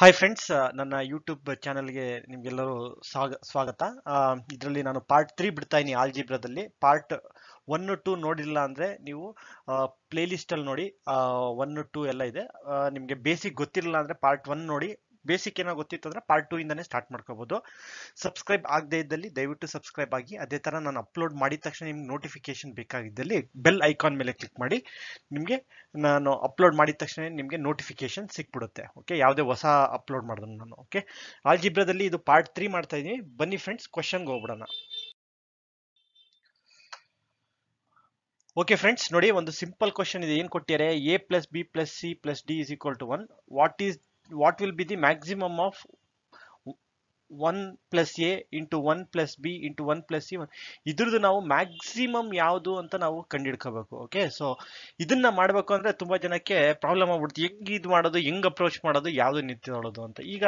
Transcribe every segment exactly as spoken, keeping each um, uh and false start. Hi friends, ನನ್ನ YouTube channel ಗೆ ನಿಮಗೆಲ್ಲರೂ ಸ್ವಾಗತ. ಇದರಲ್ಲಿ ನಾನು ಪಾರ್ಟ್ three ಬಿಡ್ತಾ ಇದೀನಿ ಆಲ್ಜಿಬ್ರಾದಲ್ಲಿ. ಪಾರ್ಟ್ one two ನೋಡಿಲ್ಲ ಅಂದ್ರೆ ನೀವು ಪ್ಲೇಲಿಸ್ಟ್ ಅಲ್ಲಿ ನೋಡಿ one two ಎಲ್ಲ ಇದೆ. ನಿಮಗೆ ಬೇಸಿಕ್ ಗೊತ್ತಿರಲಿಲ್ಲ ಅಂದ್ರೆ ಪಾರ್ಟ್ one ನೋಡಿ. ಬೇಸಿಕ್ ಏನೋ ಗೊತ್ತಿತ್ತು ಅಂದ್ರೆ ಪಾರ್ಟ್ two ಇಂದನೇ ಸ್ಟಾರ್ಟ್ ಮಾಡ್ಕೋಬಹುದು. ಸಬ್ಸ್ಕ್ರೈಬ್ ಆಗದೇ ಇದ್ದಲ್ಲಿ ದಯವಿಟ್ಟು ಸಬ್ಸ್ಕ್ರೈಬ್ ಆಗಿ. ಅದೇ ತರ ನಾನು ಅಪ್ಲೋಡ್ ಮಾಡಿದ ತಕ್ಷಣ ನಿಮಗೆ ನೋಟಿಫಿಕೇಶನ್ ಬೇಕಾಗಿದ್ದಲ್ಲಿ ಬೆಲ್ ಐಕಾನ್ ಮೇಲೆ ಕ್ಲಿಕ್ ಮಾಡಿ, ನಿಮಗೆ ನಾನು ಅಪ್ಲೋಡ್ ಮಾಡಿದ ತಕ್ಷಣ ನಿಮಗೆ ನೋಟಿಫಿಕೇಶನ್ ಸಿಕ್ಬಿಡುತ್ತೆ. ಓಕೆ, ಯಾವುದೇ ಹೊಸ ಅಪ್ಲೋಡ್ ಮಾಡಿದ್ರು ನಾನು. ಓಕೆ, ಆಲ್ಜಿಬ್ರಾದಲ್ಲಿ ಇದು ಪಾರ್ಟ್ three ಮಾಡ್ತಾ ಇದೀನಿ. ಬನ್ನಿ ಫ್ರೆಂಡ್ಸ್, ಕ್ವೆಶ್ಚನ್ಗೆ ಹೋಗ್ಬಿಡೋಣ. ಓಕೆ ಫ್ರೆಂಡ್ಸ್, ನೋಡಿ ಒಂದು ಸಿಂಪಲ್ ಕ್ವೆಶ್ಚನ್ ಇದೆ. ಏನು ಕೊಟ್ಟಿದ್ದಾರೆ? A plus B plus C plus D is equal to one. What is what will be the maximum of one plus a into one plus b into one plus c? ಇದರದು ನಾವು maximum ಯಾವುದು ಅಂತ ನಾವು ಕಂಡುಹಿಡ್ಕೋಬೇಕು. Okay, so ಇದನ್ನ ಮಾಡಬೇಕು ಅಂದ್ರೆ ತುಂಬಾ ಜನಕ್ಕೆ ಪ್ರಾಬ್ಲಮ್ ಆಗ್ಬಿಡ್ತು. ಹೆಂಗ್ ಇದು ಮಾಡೋದು, ಹೆಂಗ್ ಅಪ್ರೋಚ್ ಮಾಡೋದು, ಯಾವ್ದು ನಿಂತು ನೋಡೋದು ಅಂತ. ಈಗ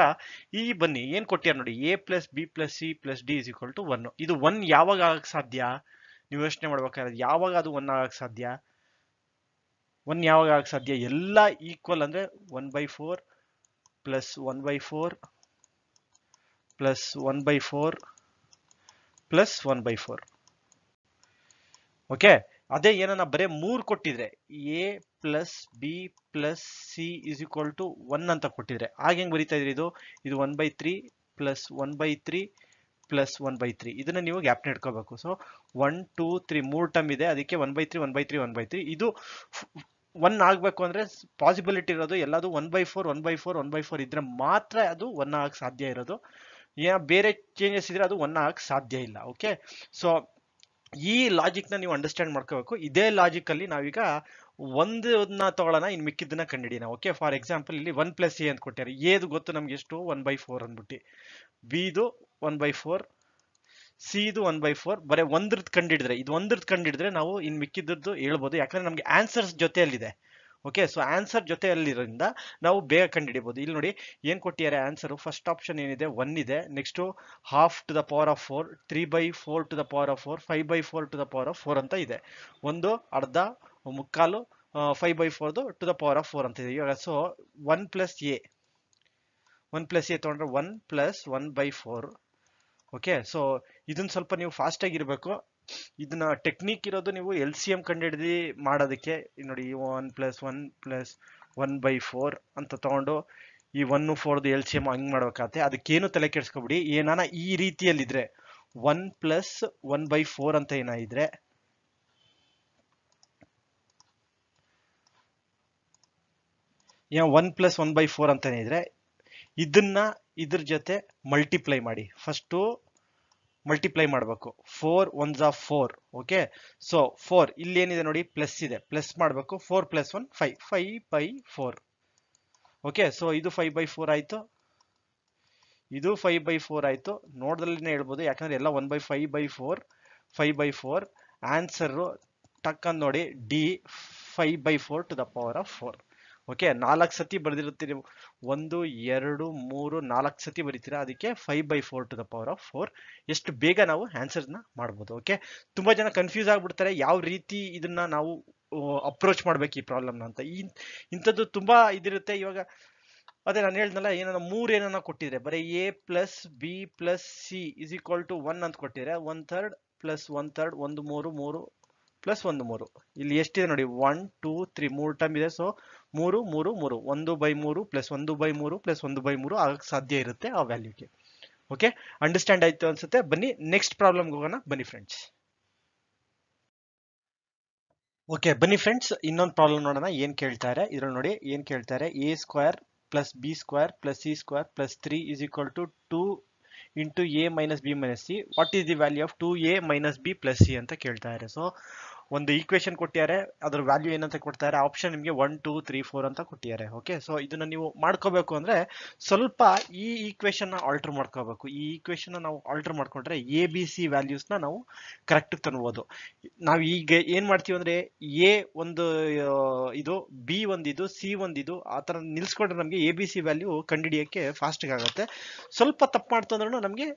ಈ ಬನ್ನಿ ಏನ್ ಕೊಟ್ಟಿಯಾರ ನೋಡಿ, A plus B plus C plus D is equal to one. ಇದು ಒನ್ ಯಾವಾಗ ಆಗಕ್ ಸಾಧ್ಯ? ನೀವು ಯೋಚನೆ ಮಾಡ್ಬೇಕಾಗಿರೋದು ಯಾವಾಗ ಅದು ಒನ್ ಆಗಕ್ ಸಾಧ್ಯ. ಒನ್ ಯಾವಾಗ ಆಗಕ್ ಸಾಧ್ಯ? ಎಲ್ಲ ಈಕ್ವಲ್ ಅಂದ್ರೆ one by four plus one by four plus one by four plus one by four. Okay, ಅದೇ ಏನನ್ನ ಬರೀ ಮೂರ್ ಕೊಟ್ಟಿದ್ರೆ A plus B plus C is equal to one ಅಂತ ಕೊಟ್ಟಿದ್ರೆ ಆಗ ಹೆಂಗ್ ಬರೀತಾ ಇದ್ರಿ? ಇದು ಇದು one by three plus one by three plus one by three. ಇದನ್ನ ನೀವು ಗ್ಯಾಪ್ನ ಇಟ್ಕೋಬೇಕು. ಸೊ ಒನ್ ಟೂ ತ್ರೀ ಮೂರ್ ಟರ್ಮ್ ಇದೆ, ಅದಕ್ಕೆ one by three one by three one by three. ಇದು ಒನ್ ಆಗ್ಬೇಕು ಅಂದ್ರೆ ಪಾಸಿಬಿಲಿಟಿ ಇರೋದು ಎಲ್ಲದು one by four one by four one by four ಇದ್ರೆ ಮಾತ್ರ ಅದು ಒನ್ ಆಗಕ್ಕೆ ಸಾಧ್ಯ ಇರೋದು. ಯಾ ಬೇರೆ ಚೇಂಜಸ್ ಇದ್ರೆ ಅದು ಒನ್ ಆಗಕ್ಕೆ ಸಾಧ್ಯ ಇಲ್ಲ. ಓಕೆ, ಸೊ ಈ ಲಾಜಿಕ್ ನ ನೀವು ಅಂಡರ್ಸ್ಟ್ಯಾಂಡ್ ಮಾಡ್ಕೋಬೇಕು. ಇದೇ ಲಾಜಿಕ್ ಅಲ್ಲಿ ನಾವೀಗ ಒಂದನ್ನ ತಗೊಳ್ಳೋಣ, ಇನ್ ಮಿಕ್ಕಿದ್ದನ್ನ ಕಂಡಿಡಿಯೋಣ. ಓಕೆ, ಫಾರ್ ಎಕ್ಸಾಂಪಲ್ ಇಲ್ಲಿ ಒನ್ ಪ್ಲಸ್ ಎ ಅಂತ ಕೊಟ್ಟಿದ್ದಾರೆ. ಏದು ಗೊತ್ತು ನಮ್ಗೆ ಎಷ್ಟು? ಒನ್ ಬೈ ಫೋರ್ ಅಂದ್ಬಿಟ್ಟು. ಬಿ ಇದು ಒನ್ ಬೈ ಫೋರ್, ಸಿ ಇದು ಒನ್ ಬೈ ಫೋರ್. ಬರೀ ಒಂದ್ರದ್ದು ಕಂಡಿಡಿದ್ರೆ, ಇದು ಒಂದ್ರದ್ದು ಕಂಡಿಡಿದ್ರೆ ನಾವು ಇನ್ ಮಿಕ್ಕಿದ್ದು ಹೇಳ್ಬೋದು, ಯಾಕಂದ್ರೆ ನಮ್ಗೆ ಆನ್ಸರ್ಸ್ ಜೊತೆಯಲ್ಲಿದೆ. ಓಕೆ, ಸೊ ಆನ್ಸರ್ ಜೊತೆಯಲ್ಲಿರೋದ್ರಿಂದ ನಾವು ಬೇಗ ಕಂಡಿಡಿಬಹುದು. ಇಲ್ಲಿ ನೋಡಿ ಏನ್ ಕೊಟ್ಟಿದ್ದಾರೆ ಆನ್ಸರ್. ಫಸ್ಟ್ ಆಪ್ಷನ್ ಏನಿದೆ ಒನ್ ಇದೆ. Next half to the power of four, three by four to the power of four, five by four to the power of four ಅಂತ ಇದೆ. ಒಂದು ಅರ್ಧ ಮುಕ್ಕಾಲು ಫೈವ್ ಬೈ ಫೋರ್ದು to the power of four ಅಂತ ಇದೆ ಇವಾಗ. So one plus A one plus A ತಗೊಂಡ್ರೆ one plus one by four. Okay, so ಇದನ್ನ ಸ್ವಲ್ಪ ನೀವು ಫಾಸ್ಟ್ ಆಗಿರ್ಬೇಕು. ಇದನ್ನ ಟೆಕ್ನಿಕ್ ಇರೋದು ನೀವು ಎಲ್ ಸಿ ಎಂ ಕಂಡಿಡಿದು ಮಾಡೋದಕ್ಕೆ. ನೋಡಿ one plus one plus one by four ಅಂತ ತಗೊಂಡು ಈ ಒನ್ ಫೋರ್ದು ಎಲ್ ಸಿ ಎಂ ಹಂಗ್ ಮಾಡ್ಬೇಕಾಗತ್ತೆ. ಅದಕ್ಕೇನು ತಲೆ ಕೆಡ್ಸ್ಕೊಬಿಡಿ. ಏನಾನ ಈ ರೀತಿಯಲ್ಲಿದ್ರೆ one plus one by four ಅಂತ ಏನಾದ್ರೆ one plus one by four ಅಂತ ಏನಿದ್ರೆ ಇದನ್ನ ಇದ್ರ ಜೊತೆ ಮಲ್ಟಿಪ್ಲೈ ಮಾಡಿ. ಫಸ್ಟು ಮಲ್ಟಿಪ್ಲೈ ಮಾಡಬೇಕು. Four ones of four. Okay, so four ಇಲ್ಲಿ ಏನಿದೆ ನೋಡಿ ಪ್ಲಸ್ ಇದೆ, ಪ್ಲಸ್ ಮಾಡಬೇಕು. Four plus one five, five by four. Okay, so ಇದು ಫೈವ್ ಬೈ ಫೋರ್ ಆಯಿತು, ಇದು ಫೈವ್ ಬೈ ಫೋರ್ ಆಯಿತು. ನೋಡ್ದಲ್ಲೇ ಹೇಳ್ಬೋದು ಯಾಕಂದ್ರೆ ಎಲ್ಲ one by five by four five by four. Answer ಟಕ್ ಅಂದ್ ನೋಡಿ D, five by four to the power of four. Okay, ನಾಲ್ಕು ಸತಿ ಬರೆದಿರುತ್ತೀರಿ ನೀವು. ಒಂದು ಎರಡು ಮೂರು ನಾಲ್ಕು ಸತಿ ಬರೀತೀರಾ, ಅದಕ್ಕೆ five by four to the power of four. ಎಷ್ಟು ಬೇಗ ನಾವು ಆನ್ಸರ್ನ ಮಾಡ್ಬೋದು. ಓಕೆ, ತುಂಬ ಜನ ಕನ್ಫ್ಯೂಸ್ ಆಗಿಬಿಡ್ತಾರೆ ಯಾವ ರೀತಿ ಇದನ್ನ ನಾವು ಅಪ್ರೋಚ್ ಮಾಡ್ಬೇಕು ಈ ಪ್ರಾಬ್ಲಮ್ನ ಅಂತ. ಈ ಇಂಥದ್ದು ತುಂಬ ಇದಿರುತ್ತೆ. ಇವಾಗ ಅದೇ ನಾನು ಹೇಳ್ದಲ್ಲ, ಏನನ್ನ ಮೂರು ಏನನ್ನ ಕೊಟ್ಟಿದ್ರೆ ಬರೀ A plus B plus C is equal to one ಅಂತ ಕೊಟ್ಟಿದ್ರೆ one third plus one third ಒಂದು ಮೂರು ಮೂರು ಪ್ಲಸ್ ಒಂದು ಮೂರು. ಇಲ್ಲಿ ಎಷ್ಟಿದೆ ನೋಡಿ ಒನ್ ಟೂ ತ್ರೀ ಮೂರು ಟರ್ಮ್ ಇದೆ. ಸೊ ಮೂರು ಮೂರು ಮೂರು ಒಂದು ಬೈ ಮೂರು ಪ್ಲಸ್ ಒಂದು ಬೈ ಮೂರು ಪ್ಲಸ್ ಒಂದು ಬೈ ಮೂರು ಆಗಕ್ಕೆ ಸಾಧ್ಯ ಇರುತ್ತೆ ಆ ವ್ಯಾಲ್ಯೂಗೆ. ಓಕೆ, ಅಂಡರ್ಸ್ಟ್ಯಾಂಡ್ ಆಯ್ತು ಅನ್ಸುತ್ತೆ. ಬನ್ನಿ ನೆಕ್ಸ್ಟ್ ಪ್ರಾಬ್ಲಮ್ಗೆ ಹೋಗೋಣ. ಬನ್ನಿ ಫ್ರೆಂಡ್ಸ್. ಓಕೆ, ಬನ್ನಿ ಫ್ರೆಂಡ್ಸ್ ಇನ್ನೊಂದು ಪ್ರಾಬ್ಲಮ್ ನೋಡೋಣ. ಏನ್ ಕೇಳ್ತಾರೆ ಇದ್ರಲ್ಲಿ ನೋಡಿ ಏನ್ ಕೇಳ್ತಾರೆ. A square plus B square plus C square plus three is equal to two into A minus B minus C. What is the value of two A minus B plus C ಅಂತ ಕೇಳ್ತಾ ಇದ್ದಾರೆ. So ಒಂದು equation ಕೊಟ್ಟಿದ್ದಾರೆ, ಅದರ value ಏನಂತ ಕೊಡ್ತಾರೆ. Option ನಿಮಗೆ one two three four ಅಂತ ಕೊಟ್ಟಿದ್ದಾರೆ. ಓಕೆ, ಸೊ ಇದನ್ನ ನೀವು ಮಾಡ್ಕೋಬೇಕು ಅಂದ್ರೆ ಸ್ವಲ್ಪ ಈ ಈಕ್ವೇಶನ್ ನ ಆಲ್ಟರ್ ಮಾಡ್ಕೋಬೇಕು. ಈ ಈಕ್ವೇಶನ್ ನಾವು ಆಲ್ಟರ್ ಮಾಡ್ಕೊಂಡ್ರೆ ಎ ಬಿ ಸಿ ವ್ಯಾಲ್ಯೂಸ್ನ ನಾವು ಕರೆಕ್ಟ್ ತನ್ಬೋದು. ನಾವು ಈಗ ಏನ್ ಮಾಡ್ತೀವಿ ಅಂದ್ರೆ ಎ ಒಂದು ಇದು, ಬಿ ಒಂದಿದು, ಸಿ ಒಂದಿದು, ಆ ತರ ನಿಲ್ಸ್ಕೊಂಡ್ರೆ ನಮ್ಗೆ ಎ ಬಿ ಸಿ ವ್ಯಾಲ್ಯೂ ಕಂಡಿಡಿಯಕ್ಕೆ ಫಾಸ್ಟ್ ಆಗುತ್ತೆ. ಸ್ವಲ್ಪ ತಪ್ಪು ಮಾಡ್ತು ಅಂದ್ರೂ ನಮ್ಗೆ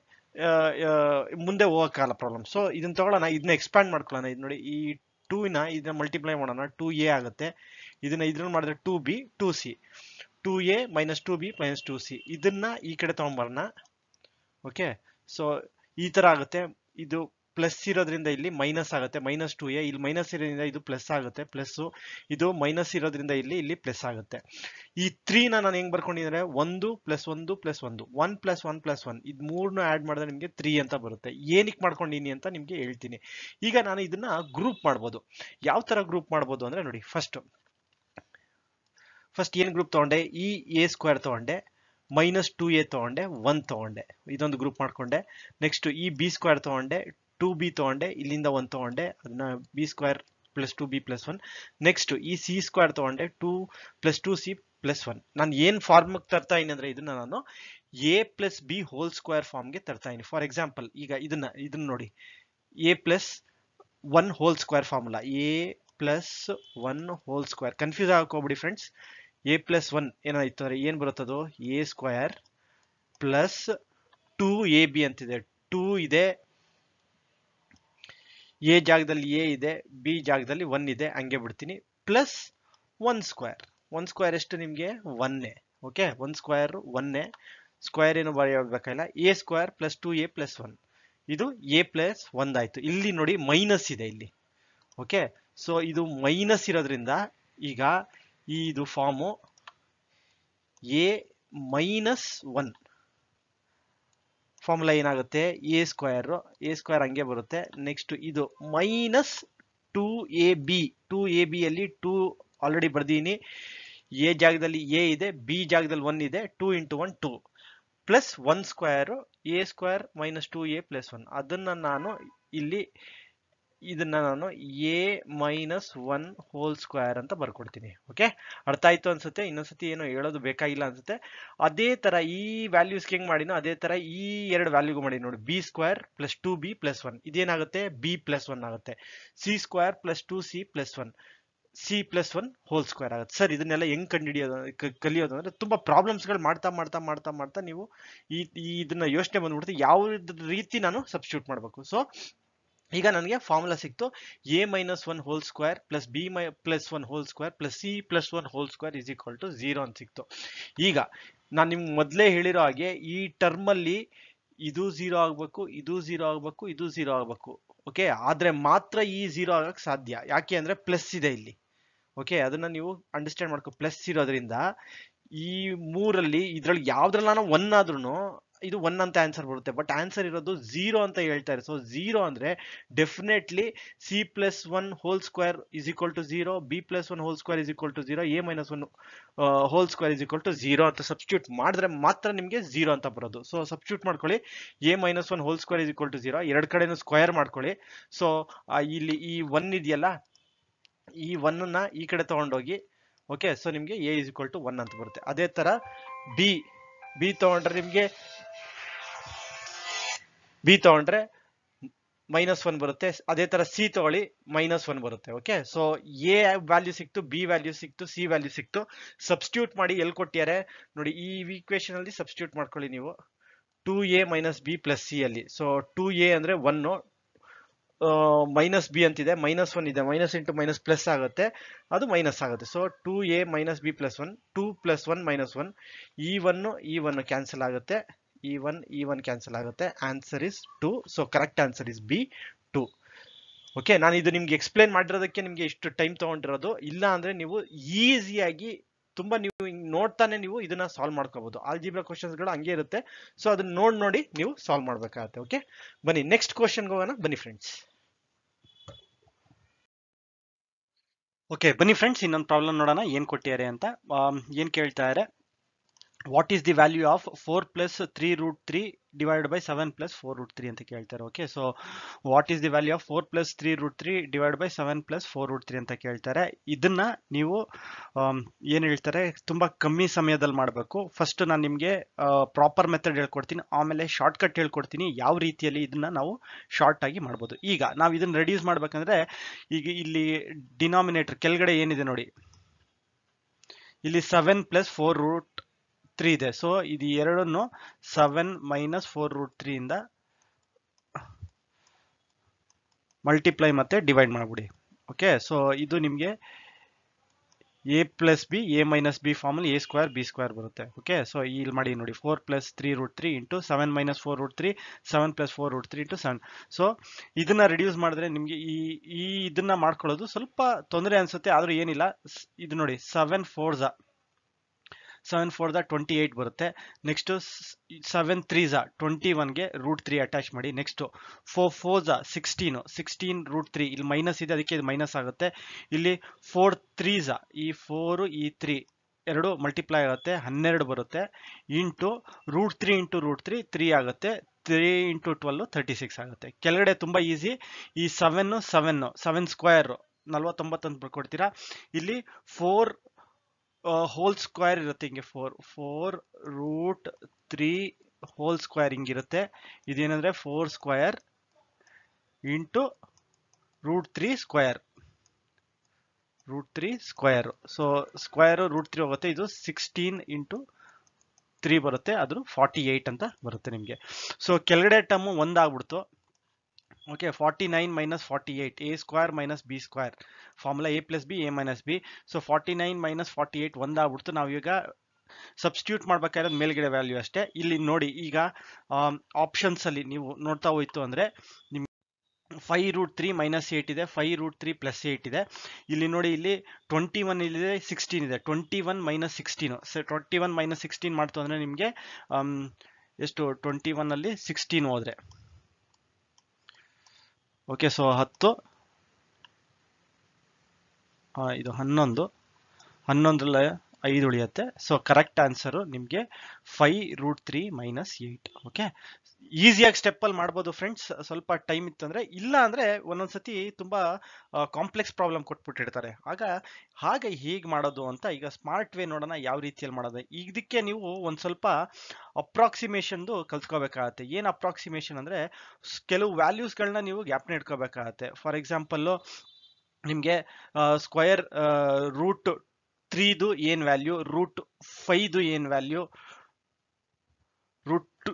ಮುಂದೆ ಹೋಗಕ್ಕಾಗಲ್ಲ ಪ್ರಾಬ್ಲಮ್. ಸೊ ಇದನ್ನ ತಗೊಳ್ಳೋಣ, ಇದನ್ನ ಎಕ್ಸ್ಪ್ಯಾಂಡ್ ಮಾಡ್ಕೊಳ್ಳೋಣ. ಇದು ನೋಡಿ ಈ ಟೂನ ಇದನ್ನ ಮಲ್ಟಿಪ್ಲೈ ಮಾಡೋಣ, ಟೂ ಎ ಆಗುತ್ತೆ. ಇದನ್ನ ಇದ್ರಲ್ಲಿ ಮಾಡಿದ್ರೆ two B two C. two a minus two b minus two c. Idanna ee kade tagonbarna. Okay. So ee tara agutte. Idu plus irodrinda illi minus agutte. Minus two a illi minus irodrinda idu plus agutte. Plus idu minus irodrinda illi illi plus agutte. Ee three na nanu henge barkondidare one plus one plus one. one plus one plus one. Idu three nu add madidare nimge three anta barutte. Yenike madkondini anta nimge heltini. Eega nanu idanna group madabodu. Yav tara group madabodu andre nodi. First First n group ತಗೊಂಡೆ ಈ a square ತಗೊಂಡೆ minus two a ತಗೊಂಡೆ one ತಗೊಂಡೆ ಇದೊಂದು group ಮಾಡ್ಕೊಂಡೆ next ಈ b square ತಗೊಂಡೆ two b ತಗೊಂಡೆ ಇಲ್ಲಿಂದ one ತಗೊಂಡೆ ಅದನ್ನ b square plus two b plus one next ಈ c square ತಗೊಂಡೆ two plus two c plus one ನಾನು ಏನು ಫಾರ್ಮ್ ಗೆ ತರ್ತಾ ಇದೀನಿ ಅಂದ್ರೆ ಇದನ್ನ ನಾನು a plus b whole square form ಗೆ ತರ್ತಾ ಇದೀನಿ ಫಾರ್ ಎಕ್ಸಾಂಪಲ್ ಈಗ ಇದನ್ನ ಇದನ್ನ ನೋಡಿ a plus one whole square formula a plus one whole square confuse ಆಗಕೋಬೇಡಿ ಫ್ರೆಂಡ್ಸ್ a plus one ಏನಾಯ್ತು ಅಂದ್ರೆ ಏನು ಬರುತ್ತದು a square plus two a b ಅಂತಿದೆ two ಇದೆ a ಜಾಗದಲ್ಲಿ a ಇದೆ b ಜಾಗದಲ್ಲಿ one ಇದೆ ಹಂಗೆ ಬಿಡ್ತೀನಿ plus one square one square ಎಷ್ಟು ನಿಮಗೆ one okay one square one square ಏನು ಬರೆಯಬೇಕಾಗಿಲ್ಲ a square plus two a plus one ಇದು a plus one ಆಯ್ತು ಇಲ್ಲಿ ನೋಡಿ ಮೈನಸ್ ಇದೆ ಇಲ್ಲಿ ಓಕೆ ಸೋ ಇದು ಮೈನಸ್ ಇರೋದ್ರಿಂದ ಈಗ ಇದು form a minus one formula ಏನಾಗುತ್ತೆ a ಸ್ಕ್ವೇರ್ a ಸ್ಕ್ವೇರ್ ಹಂಗೆ ಬರುತ್ತೆ ನೆಕ್ಸ್ಟ್ ಇದು minus two a b two a b ಅಲ್ಲಿ two ಆಲ್ರೆಡಿ ಬರ್ದಿದ್ದೀನಿ a ಜಾಗದಲ್ಲಿ a ಇದೆ b ಜಾಗದಲ್ಲಿ one ಇದೆ two into one two plus one square a square minus two a plus one ಅದನ್ನ ನಾನು ಇಲ್ಲಿ ಇದನ್ನ ನಾನು a minus one whole square ಅಂತ ಬರ್ಕೊಡ್ತೀನಿ ಓಕೆ ಅರ್ಥ ಆಯ್ತು ಅನ್ಸುತ್ತೆ ಇನ್ನೊಂದ್ಸತಿ ಏನು ಹೇಳೋದು ಬೇಕಾಗಿಲ್ಲ ಅನ್ಸುತ್ತೆ ಅದೇ ತರ ಈ ವ್ಯಾಲ್ಯೂಸ್ ಗೆ ಮಾಡಿನೋ ಅದೇ ತರ ಈ ಎರಡು ವ್ಯಾಲ್ಯೂಗೂ ಮಾಡಿ ನೋಡಿ b square plus two b plus one ಇದೇನಾಗುತ್ತೆ b plus one ಆಗುತ್ತೆ c square plus two c plus one c plus one whole square ಆಗುತ್ತೆ ಸರ್ ಇದನ್ನೆಲ್ಲ ಹೆಂಗ್ ಕಂಡುಹಿಡಿಯೋದು ಕಲಿಯೋದು ಅಂದ್ರೆ ತುಂಬಾ ಪ್ರಾಬ್ಲಮ್ಸ್ ಗಳು ಮಾಡ್ತಾ ಮಾಡ್ತಾ ಮಾಡ್ತಾ ಮಾಡ್ತಾ ನೀವು ಈ ಇದನ್ನ ಯೋಚನೆ ಬಂದ್ಬಿಡುತ್ತೆ ಯಾವ ರೀತಿ ನಾನು ಸಬ್ಸ್ಟಿಟ್ಯೂಟ್ ಮಾಡಬೇಕು ಸೋ ಈಗ ನನಗೆ ಫಾರ್ಮುಲಾ ಸಿಕ್ತು a minus one whole square plus b plus one whole square plus c plus one whole square is equal to zero ಅಂತ ಸಿಕ್ತು ಈಗ ನಾನು ನಿಮಗೆ ಮೊದಲೇ ಹೇಳಿರೋ ಹಾಗೆ ಈ ಟರ್ಮ್ ಅಲ್ಲಿ ಇದು zero ಆಗಬೇಕು ಇದು zero ಆಗಬೇಕು ಇದು zero ಆಗಬೇಕು ಓಕೆ ಆದ್ರೆ ಮಾತ್ರ ಈ zero ಆಗಕ್ಕೆ ಸಾಧ್ಯ ಯಾಕೆ ಅಂದ್ರೆ ಪ್ಲಸ್ ಇದೆ ಇಲ್ಲಿ ಓಕೆ ಅದನ್ನ ನೀವು ಅಂಡರ್ಸ್ಟ್ಯಾಂಡ್ ಮಾಡ್ಕೋ ಪ್ಲಸ್ ಇರೋದ್ರಿಂದ ಈ ಮೂರಲ್ಲಿ ಇದರಲ್ಲಿ ಯಾವುದರಲ್ಲಾನ one ಆದ್ರೂನು ಇದು one ಅಂತ ಆನ್ಸರ್ ಬರುತ್ತೆ ಬಟ್ ಆನ್ಸರ್ ಇರೋದು zero ಅಂತ ಹೇಳ್ತಾರೆ ಸೋ zero ಅಂದ್ರೆ definitely c plus one whole square is equal to zero b plus one whole square is equal to zero a minus one whole square is equal to zero ಅಂತ substitute ಮಾಡಿದ್ರೆ ಮಾತ್ರ ನಿಮಗೆ zero ಅಂತ ಬರೋದು so substitute ಮಾಡ್ಕೊಳ್ಳಿ a minus one whole square is equal to zero ಎರಡು ಕಡೆನೂ square ಮಾಡ್ಕೊಳ್ಳಿ ಸೋ ಇಲ್ಲಿ ಈ one ಇದೆಯಲ್ಲ ಈ one ಅನ್ನು ಈ ಕಡೆ ತಗೊಂಡ ಹೋಗಿ ಓಕೆ ಸೋ ನಿಮಗೆ a is equal to one ಅಂತ ಬರುತ್ತೆ ಅದೇ ತರ b b ತಗೊಂಡ್ರೆ ನಿಮಗೆ b ತಗೊಂಡ್ರೆ minus one ಬರುತ್ತೆ ಅದೇ ತರ c ತಗೊಳ್ಳಿ minus one ಬರುತ್ತೆ ಓಕೆ ಸೋ a ವ್ಯಾಲ್ಯೂ ಸಿಕ್ತು b ವ್ಯಾಲ್ಯೂ ಸಿಕ್ತು c ವ್ಯಾಲ್ಯೂ ಸಿಕ್ತು ಸಬ್ಸ್ಟಿಟ್ಯೂಟ್ ಮಾಡಿ ಎಲ್ಲಿ ಕೊಟ್ಟಿದ್ದಾರೆ ನೋಡಿ ಈ ಈಕ್ವೇಷನ್ ಅಲ್ಲಿ ಸಬ್ಸ್ಟಿಟ್ಯೂಟ್ ಮಾಡ್ಕೊಳ್ಳಿ ನೀವು two a minus b plus c ಅಲ್ಲಿ ಸೋ two a ಅಂದ್ರೆ one minus b ಅಂತಿದೆ minus one ಇದೆ minus into minus plus ಆಗುತ್ತೆ ಅದು minus ಆಗುತ್ತೆ so two a minus b plus one two plus one minus one ಈ one ಈ one cancel ಆಗುತ್ತೆ e one e one cancel ಆಗುತ್ತೆ answer is two so correct answer is b two okay ನಾನು ಇದು ನಿಮಗೆ explain ಮಾಡಿರೋದಕ್ಕೆ ನಿಮಗೆ ಇಷ್ಟು time ತಗೊಂಡಿರೋದು ಇಲ್ಲ ಅಂದ್ರೆ ನೀವು ಈಜಿಯಾಗಿ ತುಂಬಾ ನೀವು ನೋಡ್ತಾನೆ ನೀವು ಇದನ್ನ ಸಾಲ್ವ್ ಮಾಡ್ಕೋಬಹುದು ಆಲ್ಜಿಬ್ರಾ ಕ್ವೆಶ್ಚನ್ಸ್ ಗಳು ಹಂಗೇ ಇರುತ್ತೆ ಸೋ ಅದನ್ನ ನೋಡಿ ನೋಡಿ ನೀವು ಸಾಲ್ವ್ ಮಾಡಬೇಕಾಗುತ್ತೆ ಓಕೆ ಬನ್ನಿ ನೆಕ್ಸ್ಟ್ ಕ್ವೆಶ್ಚನ್ ಗೆ ಹೋಗೋಣ ಬನ್ನಿ ಫ್ರೆಂಡ್ಸ್ ಓಕೆ ಬನ್ನಿ ಫ್ರೆಂಡ್ಸ್ ಇನ್ನೊಂದು ಪ್ರಾಬ್ಲಮ್ ನೋಡೋಣ ಏನು ಕೊಟ್ಟಿದ್ದಾರೆ ಅಂತ ಏನು ಕೇಳ್ತಾ ಇದ್ದಾರೆ What is the value of four plus three root three divided by seven plus four root three ಅಂತ ಕೇಳ್ತಾರೆ okay so what is the value of four plus three root three divide by seven plus four root three ಅಂತ ಕೇಳ್ತಾರೆ ಇದನ್ನ ನೀವು ಏನು ಹೇಳ್ತಾರೆ ತುಂಬಾ ಕಮ್ಮಿ ಸಮಯದಲ್ಲಿ ಮಾಡಬೇಕು ಫಸ್ಟ್ ನಾನು ನಿಮಗೆ ಪ್ರಾಪರ್ ಮೆಥಡ್ ಹೇಳ್ಕೊಡ್ತೀನಿ ಆಮೇಲೆ ಶಾರ್ಟ್ ಕಟ್ ಹೇಳ್ಕೊಡ್ತೀನಿ ಯಾವ ರೀತಿಯಲ್ಲಿ ಇದನ್ನ ನಾವು ಶಾರ್ಟ್ ಆಗಿ ಮಾಡ್ಬೋದು ಈಗ ನಾವು ಇದನ್ನ ರೆಡ್ಯೂಸ್ ಮಾಡ್ಬೇಕಂದ್ರೆ ಈಗ ಇಲ್ಲಿ ಡಿನಾಮಿನೇಟರ್ ಕೆಳಗಡೆ ಏನಿದೆ ನೋಡಿ ಇಲ್ಲಿ seven plus four root three ಇದೆ ಸೋ ಇದು ಎರಡನ್ನು seven minus four root three ಇಂದ ಮಲ್ಟಿಪ್ಲೈ ಮತ್ತೆ ಡಿವೈಡ್ ಮಾಡ್ಬಿಡಿ ಓಕೆ ಸೋ ಇದು ನಿಮಗೆ a plus b, a minus b formula a square b square ಬರುತ್ತೆ. Okay, so ಇಲ್ಲಿ ಮಾಡಿ ನೋಡಿ four plus three root three into seven minus four root three, seven plus four root three into seven. So ಇದನ್ನ reduce ಮಾಡಿದ್ರೆ ನಿಮಗೆ ಈ ಈ ಇದನ್ನ ಮಾಡ್ಕೊಳ್ಳೋದು ಸ್ವಲ್ಪ ತೊಂದರೆ ಅನ್ಸುತ್ತೆ, ಆದ್ರೂ ಏನಿಲ್ಲ. ಇದು ನೋಡಿ seven fours are seven four the twenty-eight ಬರುತ್ತೆ. Next to seven threes are twenty-one ಗೆ root three attach ಮಾಡಿ. Next to four fours are sixteen, sixteen root three ಇಲ್ಲಿ ಮೈನಸ್ ಇದೆ ಅದಕ್ಕೆ ಇದು ಮೈನಸ್ ಆಗುತ್ತೆ. ಇಲ್ಲಿ four threes are ಈ four ಈ three ಎರಡು ಮಲ್ಟಿಪ್ಲೈ ಆಗುತ್ತೆ ಹನ್ನೆರಡು ಬರುತ್ತೆ into root three into root three three ಆಗುತ್ತೆ three into twelve thirty six ಆಗುತ್ತೆ. ಕೆಳಗಡೆ ತುಂಬ ಈಸಿ, ಈ ಸೆವೆನ್ನು ಸೆವೆನ್ನು ಸೆವೆನ್ ಸ್ಕ್ವೇರ್ ನಲ್ವತ್ತೊಂಬತ್ತೊಂದು ಬರ್ಕೊಡ್ತೀರಾ. ಇಲ್ಲಿ ಫೋರ್ ಹೋಲ್ ಸ್ಕ್ವೇರ್ ಇರುತ್ತೆ ಹಿಂಗೆ four four root three whole square ಹಿಂಗಿರುತ್ತೆ. ಇದೇನಂದರೆ four square into root three square root three square. So square root three ಹೋಗುತ್ತೆ, ಇದು ಸಿಕ್ಸ್ಟೀನ್ ಇಂಟು ತ್ರೀ ಬರುತ್ತೆ, ಅದು ಫಾರ್ಟಿ ಏಯ್ಟ್ ಅಂತ ಬರುತ್ತೆ ನಿಮಗೆ. ಸೊ ಕೆಳಗಡೆ ಟರ್ಮು ಒಂದಾಗ್ಬಿಡ್ತು. Okay, forty nine minus forty eight a square minus b square formula a plus b a minus b. So forty nine minus forty eight ಒಂದಾಗ್ಬಿಡ್ತು. ನಾವೀಗ substitute ಮಾಡ್ಬೇಕಾಗಿರೋದು ಮೇಲ್ಗಡೆ ವ್ಯಾಲ್ಯೂ ಅಷ್ಟೇ. ಇಲ್ಲಿ ನೋಡಿ ಈಗ ಆಪ್ಷನ್ಸಲ್ಲಿ ನೀವು ನೋಡ್ತಾ ಹೋಯ್ತು ಅಂದರೆ ನಿಮ್ಗೆ five root three minus eight ಇದೆ, five root three plus eight ಇದೆ. ಇಲ್ಲಿ ನೋಡಿ ಇಲ್ಲಿ ಟ್ವೆಂಟಿ ಒನ್ ಇಲ್ಲಿದೆ, ಸಿಕ್ಸ್ಟೀನ್ ಇದೆ. Twenty one minus sixteen twenty one minus sixteen ಮಾಡ್ತು ಅಂದರೆ ನಿಮಗೆ ಎಷ್ಟು ಟ್ವೆಂಟಿ ಒನ್ನಲ್ಲಿ ಸಿಕ್ಸ್ಟೀನ್ ಹೋದರೆ ಓಕೆ. ಸೊ ಹತ್ತು ಇದು ಹನ್ನೊಂದು, ಹನ್ನೊಂದರಲ್ಲಿ ಐದು ಉಳಿಯುತ್ತೆ. ಸೊ ಕರೆಕ್ಟ್ ಆನ್ಸರು ನಿಮಗೆ five root three minus eight. Okay, ಈಸಿಯಾಗಿ ಸ್ಟೆಪ್ಪಲ್ಲಿ ಮಾಡ್ಬೋದು ಫ್ರೆಂಡ್ಸ್, ಸ್ವಲ್ಪ ಟೈಮ್ ಇತ್ತು ಅಂದರೆ. ಇಲ್ಲ ಅಂದರೆ ಒಂದೊಂದು ಸತಿ ತುಂಬ ಕಾಂಪ್ಲೆಕ್ಸ್ ಪ್ರಾಬ್ಲಮ್ ಕೊಟ್ಬಿಟ್ಟಿರ್ತಾರೆ, ಆಗ ಹಾಗೆ ಹೀಗೆ ಮಾಡೋದು ಅಂತ. ಈಗ ಸ್ಮಾರ್ಟ್ ವೇ ನೋಡೋಣ ಯಾವ ರೀತಿಯಲ್ಲಿ ಮಾಡೋದು. ಇದಕ್ಕೆ ನೀವು ಒಂದು ಸ್ವಲ್ಪ ಅಪ್ರಾಕ್ಸಿಮೇಷನ್ದು ಕಲ್ತ್ಕೋಬೇಕಾಗತ್ತೆ. ಏನು ಅಪ್ರಾಕ್ಸಿಮೇಷನ್ ಅಂದರೆ ಕೆಲವು ವ್ಯಾಲ್ಯೂಸ್ಗಳನ್ನ ನೀವು ಜ್ಞಾಪನೆ ಇಟ್ಕೋಬೇಕಾಗತ್ತೆ. ಫಾರ್ ಎಕ್ಸಾಂಪಲ್ಲು ನಿಮಗೆ ಸ್ಕ್ವಯರ್ ರೂಟ್ ತ್ರೀದು ಏನು ವ್ಯಾಲ್ಯೂ, ರೂಟ್ ಫೈವ್ದು ಏನು ವ್ಯಾಲ್ಯೂ, ರೂಟ್ ಟು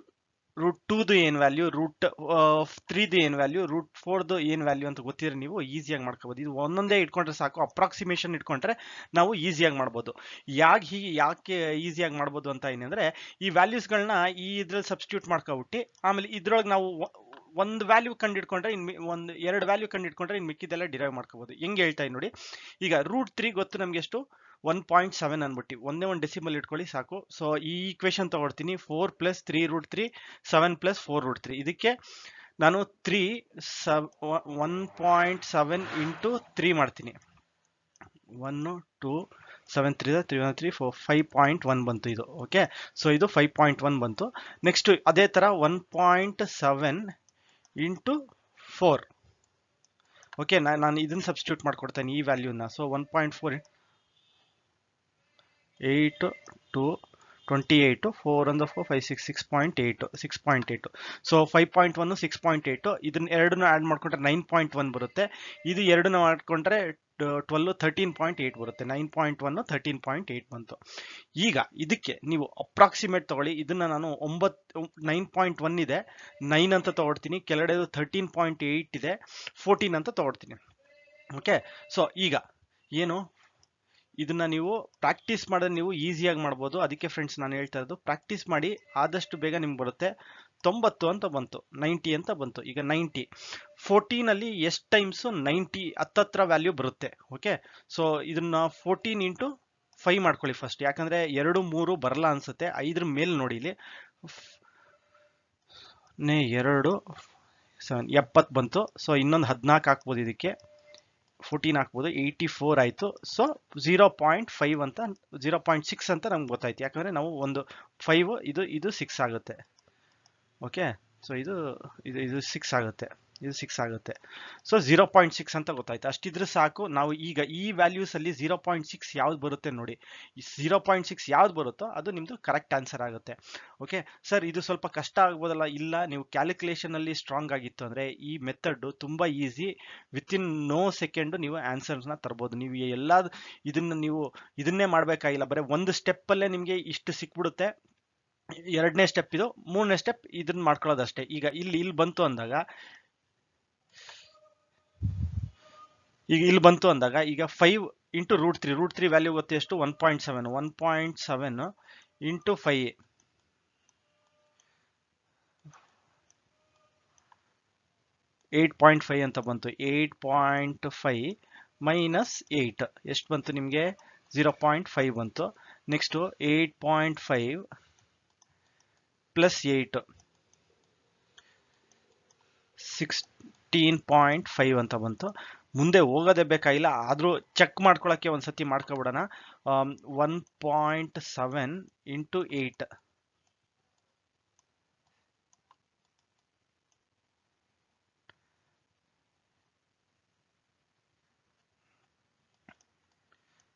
ರೂಟ್ ಟೂದು ಏನು ವ್ಯಾಲ್ಯೂ, ರೂಟ್ ತ್ರೀದು ಏನು ವ್ಯಾಲ್ಯೂ, ರೂಟ್ ಫೋರ್ದು ಏನು ವ್ಯಾಲ್ಯೂ ಅಂತ ಗೊತ್ತಿದ್ರೆ ನೀವು ಈಸಿಯಾಗಿ ಮಾಡ್ಕೋಬೋದು. ಇದು ಒಂದೊಂದೇ ಇಟ್ಕೊಂಡ್ರೆ ಸಾಕು, ಅಪ್ರಾಕ್ಸಿಮೇಷನ್ ಇಟ್ಕೊಂಡ್ರೆ ನಾವು ಈಸಿಯಾಗಿ ಮಾಡ್ಬೋದು. ಯಾಕೆ ಹೀಗೆ ಯಾಕೆ ಈಸಿಯಾಗಿ ಮಾಡ್ಬೋದು ಅಂತ ಏನಂದರೆ ಈ ವ್ಯಾಲ್ಯೂಸ್ಗಳನ್ನ ಈ ಇದ್ರಲ್ಲಿ ಸಬ್ಸ್ಟಿಟ್ಯೂಟ್ ಮಾಡ್ಕೊಬಿಟ್ಟು ಆಮೇಲೆ ಇದ್ರೊಳಗೆ ನಾವು ಒಂದು ವ್ಯಾಲ್ಯೂ ಕಂಡು ಹಿಡ್ಕೊಂಡ್ರೆ ಇನ್ ಒಂದು ಎರಡು ವ್ಯಾಲ್ಯೂ ಕಂಡು ಹಿಡ್ಕೊಂಡ್ರೆ ಇನ್ನು ಮಿಕ್ಕಿದೆಲ್ಲ ಡಿರೈವ್ ಮಾಡ್ಕೋಬೋದು. ಹೆಂಗೆ ಹೇಳ್ತಾ ಇದ್ದೀನಿ ನೋಡಿ, ಈಗ ರೂಟ್ ತ್ರೀ ಗೊತ್ತು ನಮಗೆ ಎಷ್ಟು, ಒನ್ ಪಾಯಿಂಟ್ ಸೆವೆನ್ ಅಂದ್ಬಿಟ್ಟು ಒಂದೇ ಒಂದು ಡೆಸಿಮಲ್ ಇಟ್ಕೊಳ್ಳಿ ಸಾಕು. ಸೊ ಈ ಈಕ್ವೇಶನ್ ತೊಗೊಳ್ತೀನಿ four plus three root three seven plus four root three. ಇದಕ್ಕೆ ನಾನು three seven one point seven into three ಮಾಡ್ತೀನಿ, one two seven three three one three four five point one ಬಂತು ಇದು. Okay, so ಇದು five point one ಬಂತು. Next ಅದೇ ಥರ one point seven into four. Okay, ನಾನು ನಾನು ಇದನ್ನು ಸಬ್ಸ್ಟಿಟ್ಯೂಟ್ ಮಾಡಿಕೊಡ್ತೇನೆ ಈ ವ್ಯಾಲ್ಯೂನ. So one point four eight two twenty eight four ಒಂದು four five six six point eight six point eight so five point one six point eight ಇದನ್ನು ಎರಡನ್ನೂ add ಮಾಡಿಕೊಂಡ್ರೆ ನೈನ್ ಪಾಯಿಂಟ್ ಒನ್ ಬರುತ್ತೆ. ಇದು ಎರಡನ್ನೂ ಮಾಡಿಕೊಂಡ್ರೆ ಟ್ವೆಲ್ಲು ತರ್ಟೀನ್ ಪಾಯಿಂಟ್ ಏಯ್ಟ್ ಬರುತ್ತೆ. Nine point one thirteen point eight ಬಂತು. ಈಗ ಇದಕ್ಕೆ ನೀವು ಅಪ್ರಾಕ್ಸಿಮೇಟ್ ತೊಗೊಳ್ಳಿ. ಇದನ್ನು ನಾನು ಒಂಬತ್ತು ನೈನ್ ಪಾಯಿಂಟ್ ಒನ್ ಇದೆ ನೈನ್ ಅಂತ ತೊಗೊಳ್ತೀನಿ, ಕೆಳಗಡೆದು ತರ್ಟೀನ್ ಪಾಯಿಂಟ್ ಏಯ್ಟ್ ಇದೆ ಫೋರ್ಟೀನ್ ಅಂತ ತೊಗೊಳ್ತೀನಿ. ಓಕೆ, ಸೊ ಈಗ ಏನು ಇದನ್ನ ನೀವು ಪ್ರಾಕ್ಟೀಸ್ ಮಾಡಿದ್ರೆ ನೀವು ಈಸಿಯಾಗಿ ಮಾಡ್ಬೋದು. ಅದಕ್ಕೆ ಫ್ರೆಂಡ್ಸ್ ನಾನು ಹೇಳ್ತಾ ಇರೋದು ಪ್ರಾಕ್ಟೀಸ್ ಮಾಡಿ, ಆದಷ್ಟು ಬೇಗ ನಿಮ್ಗೆ ಬರುತ್ತೆ. ತೊಂಬತ್ತು ಅಂತ ಬಂತು, ನೈಂಟಿ ಅಂತ ಬಂತು. ಈಗ ನೈಂಟಿ ಫೋರ್ಟೀನಲ್ಲಿ ಎಷ್ಟು ಟೈಮ್ಸು ನೈಂಟಿ ಹತ್ತತ್ರ ವ್ಯಾಲ್ಯೂ ಬರುತ್ತೆ. ಓಕೆ, ಸೊ ಇದನ್ನ ಫೋರ್ಟೀನ್ ಇಂಟು ಫೈವ್ ಮಾಡ್ಕೊಳ್ಳಿ ಫಸ್ಟ್, ಯಾಕಂದರೆ ಎರಡು ಮೂರು ಬರಲ್ಲ ಅನಿಸುತ್ತೆ. ಐದ್ರ ಮೇಲೆ ನೋಡಿಲಿ ನೇ ಎರಡು ಸೆವೆನ್ ಎಪ್ಪತ್ತು ಬಂತು. ಸೊ ಇನ್ನೊಂದು ಹದಿನಾಲ್ಕು ಹಾಕ್ಬೋದು, ಇದಕ್ಕೆ ಫೋರ್ಟೀನ್ ಹಾಕ್ಬೋದು. ಏಯ್ಟಿ ಫೋರ್ ಆಯಿತು. ಸೊ ಝೀರೋ ಪಾಯಿಂಟ್ ಫೈವ್ ಅಂತ ಝೀರೋ ಪಾಯಿಂಟ್ ಸಿಕ್ಸ್ ಅಂತ ನಮ್ಗೆ ಗೊತ್ತಾಯ್ತು, ಯಾಕಂದರೆ ನಾವು ಒಂದು ಫೈವ್ ಇದು ಇದು ಸಿಕ್ಸ್ ಆಗುತ್ತೆ. ಓಕೆ, ಸೊ ಇದು ಇದು ಇದು ಸಿಕ್ಸ್ ಆಗುತ್ತೆ, ಇದು ಸಿಕ್ಸ್ ಆಗುತ್ತೆ. ಸೊ ಝೀರೋ ಪಾಯಿಂಟ್ ಸಿಕ್ಸ್ ಅಂತ ಗೊತ್ತಾಯ್ತು. ಅಷ್ಟಿದ್ರೆ ಸಾಕು. ನಾವು ಈಗ ಈ ವ್ಯಾಲ್ಯೂಸಲ್ಲಿ ಝೀರೋ ಪಾಯಿಂಟ್ ಸಿಕ್ಸ್ ಯಾವ್ದು ಬರುತ್ತೆ ನೋಡಿ, ಝೀರೋ ಪಾಯಿಂಟ್ ಸಿಕ್ಸ್ ಯಾವ್ದು ಬರುತ್ತೋ ಅದು ನಿಮ್ಮದು ಕರೆಕ್ಟ್ ಆನ್ಸರ್ ಆಗುತ್ತೆ. ಓಕೆ ಸರ್, ಇದು ಸ್ವಲ್ಪ ಕಷ್ಟ ಆಗ್ಬೋದಲ್ಲ? ಇಲ್ಲ, ನೀವು ಕ್ಯಾಲ್ಕುಲೇಷನಲ್ಲಿ ಸ್ಟ್ರಾಂಗ್ ಆಗಿತ್ತು ಅಂದರೆ ಈ ಮೆಥಡ್ಡು ತುಂಬ ಈಸಿ. ವಿತಿನ್ ನೋ ಸೆಕೆಂಡು ನೀವು ಆನ್ಸರ್ಸ್ನ ತರ್ಬೋದು. ನೀವು ಎಲ್ಲ ಇದನ್ನು ನೀವು ಇದನ್ನೇ ಮಾಡಬೇಕಾಗಿಲ್ಲ, ಬರೀ ಒಂದು ಸ್ಟೆಪ್ಪಲ್ಲೇ ನಿಮಗೆ ಇಷ್ಟು ಸಿಕ್ಬಿಡುತ್ತೆ. ಎರಡನೇ ಸ್ಟೆಪ್ ಇದು, ಮೂರನೇ ಸ್ಟೆಪ್ ಇದನ್ನ ಮಾಡ್ಕೊಳ್ಳೋದಷ್ಟೇ. ಈಗ ಇಲ್ಲಿ ಇಲ್ಲಿ ಬಂತು ಅಂದಾಗ ಈಗ ಇಲ್ಲಿ ಬಂತು ಅಂದಾಗ ಈಗ five into root three. Root three value what is to one point seven. one point seven into five. eight point five ಅಂತ ಬಂತು. eight point five minus eight ಎಷ್ಟು ಬಂತು ನಿಮಗೆ zero point five ಬಂತು. Next eight point five plus eight sixteen point five ಅಂತ ಬಂತು. ಮುಂದೆ ಹೋಗದೆ ಬೇಕಾಗಿಲ್ಲ, ಆದ್ರೂ ಚೆಕ್ ಮಾಡ್ಕೊಳ್ಳಕ್ಕೆ ಒಂದು ಸತಿ ಮಾಡ್ಕೊಬಿಡೋಣ. one point seven into eight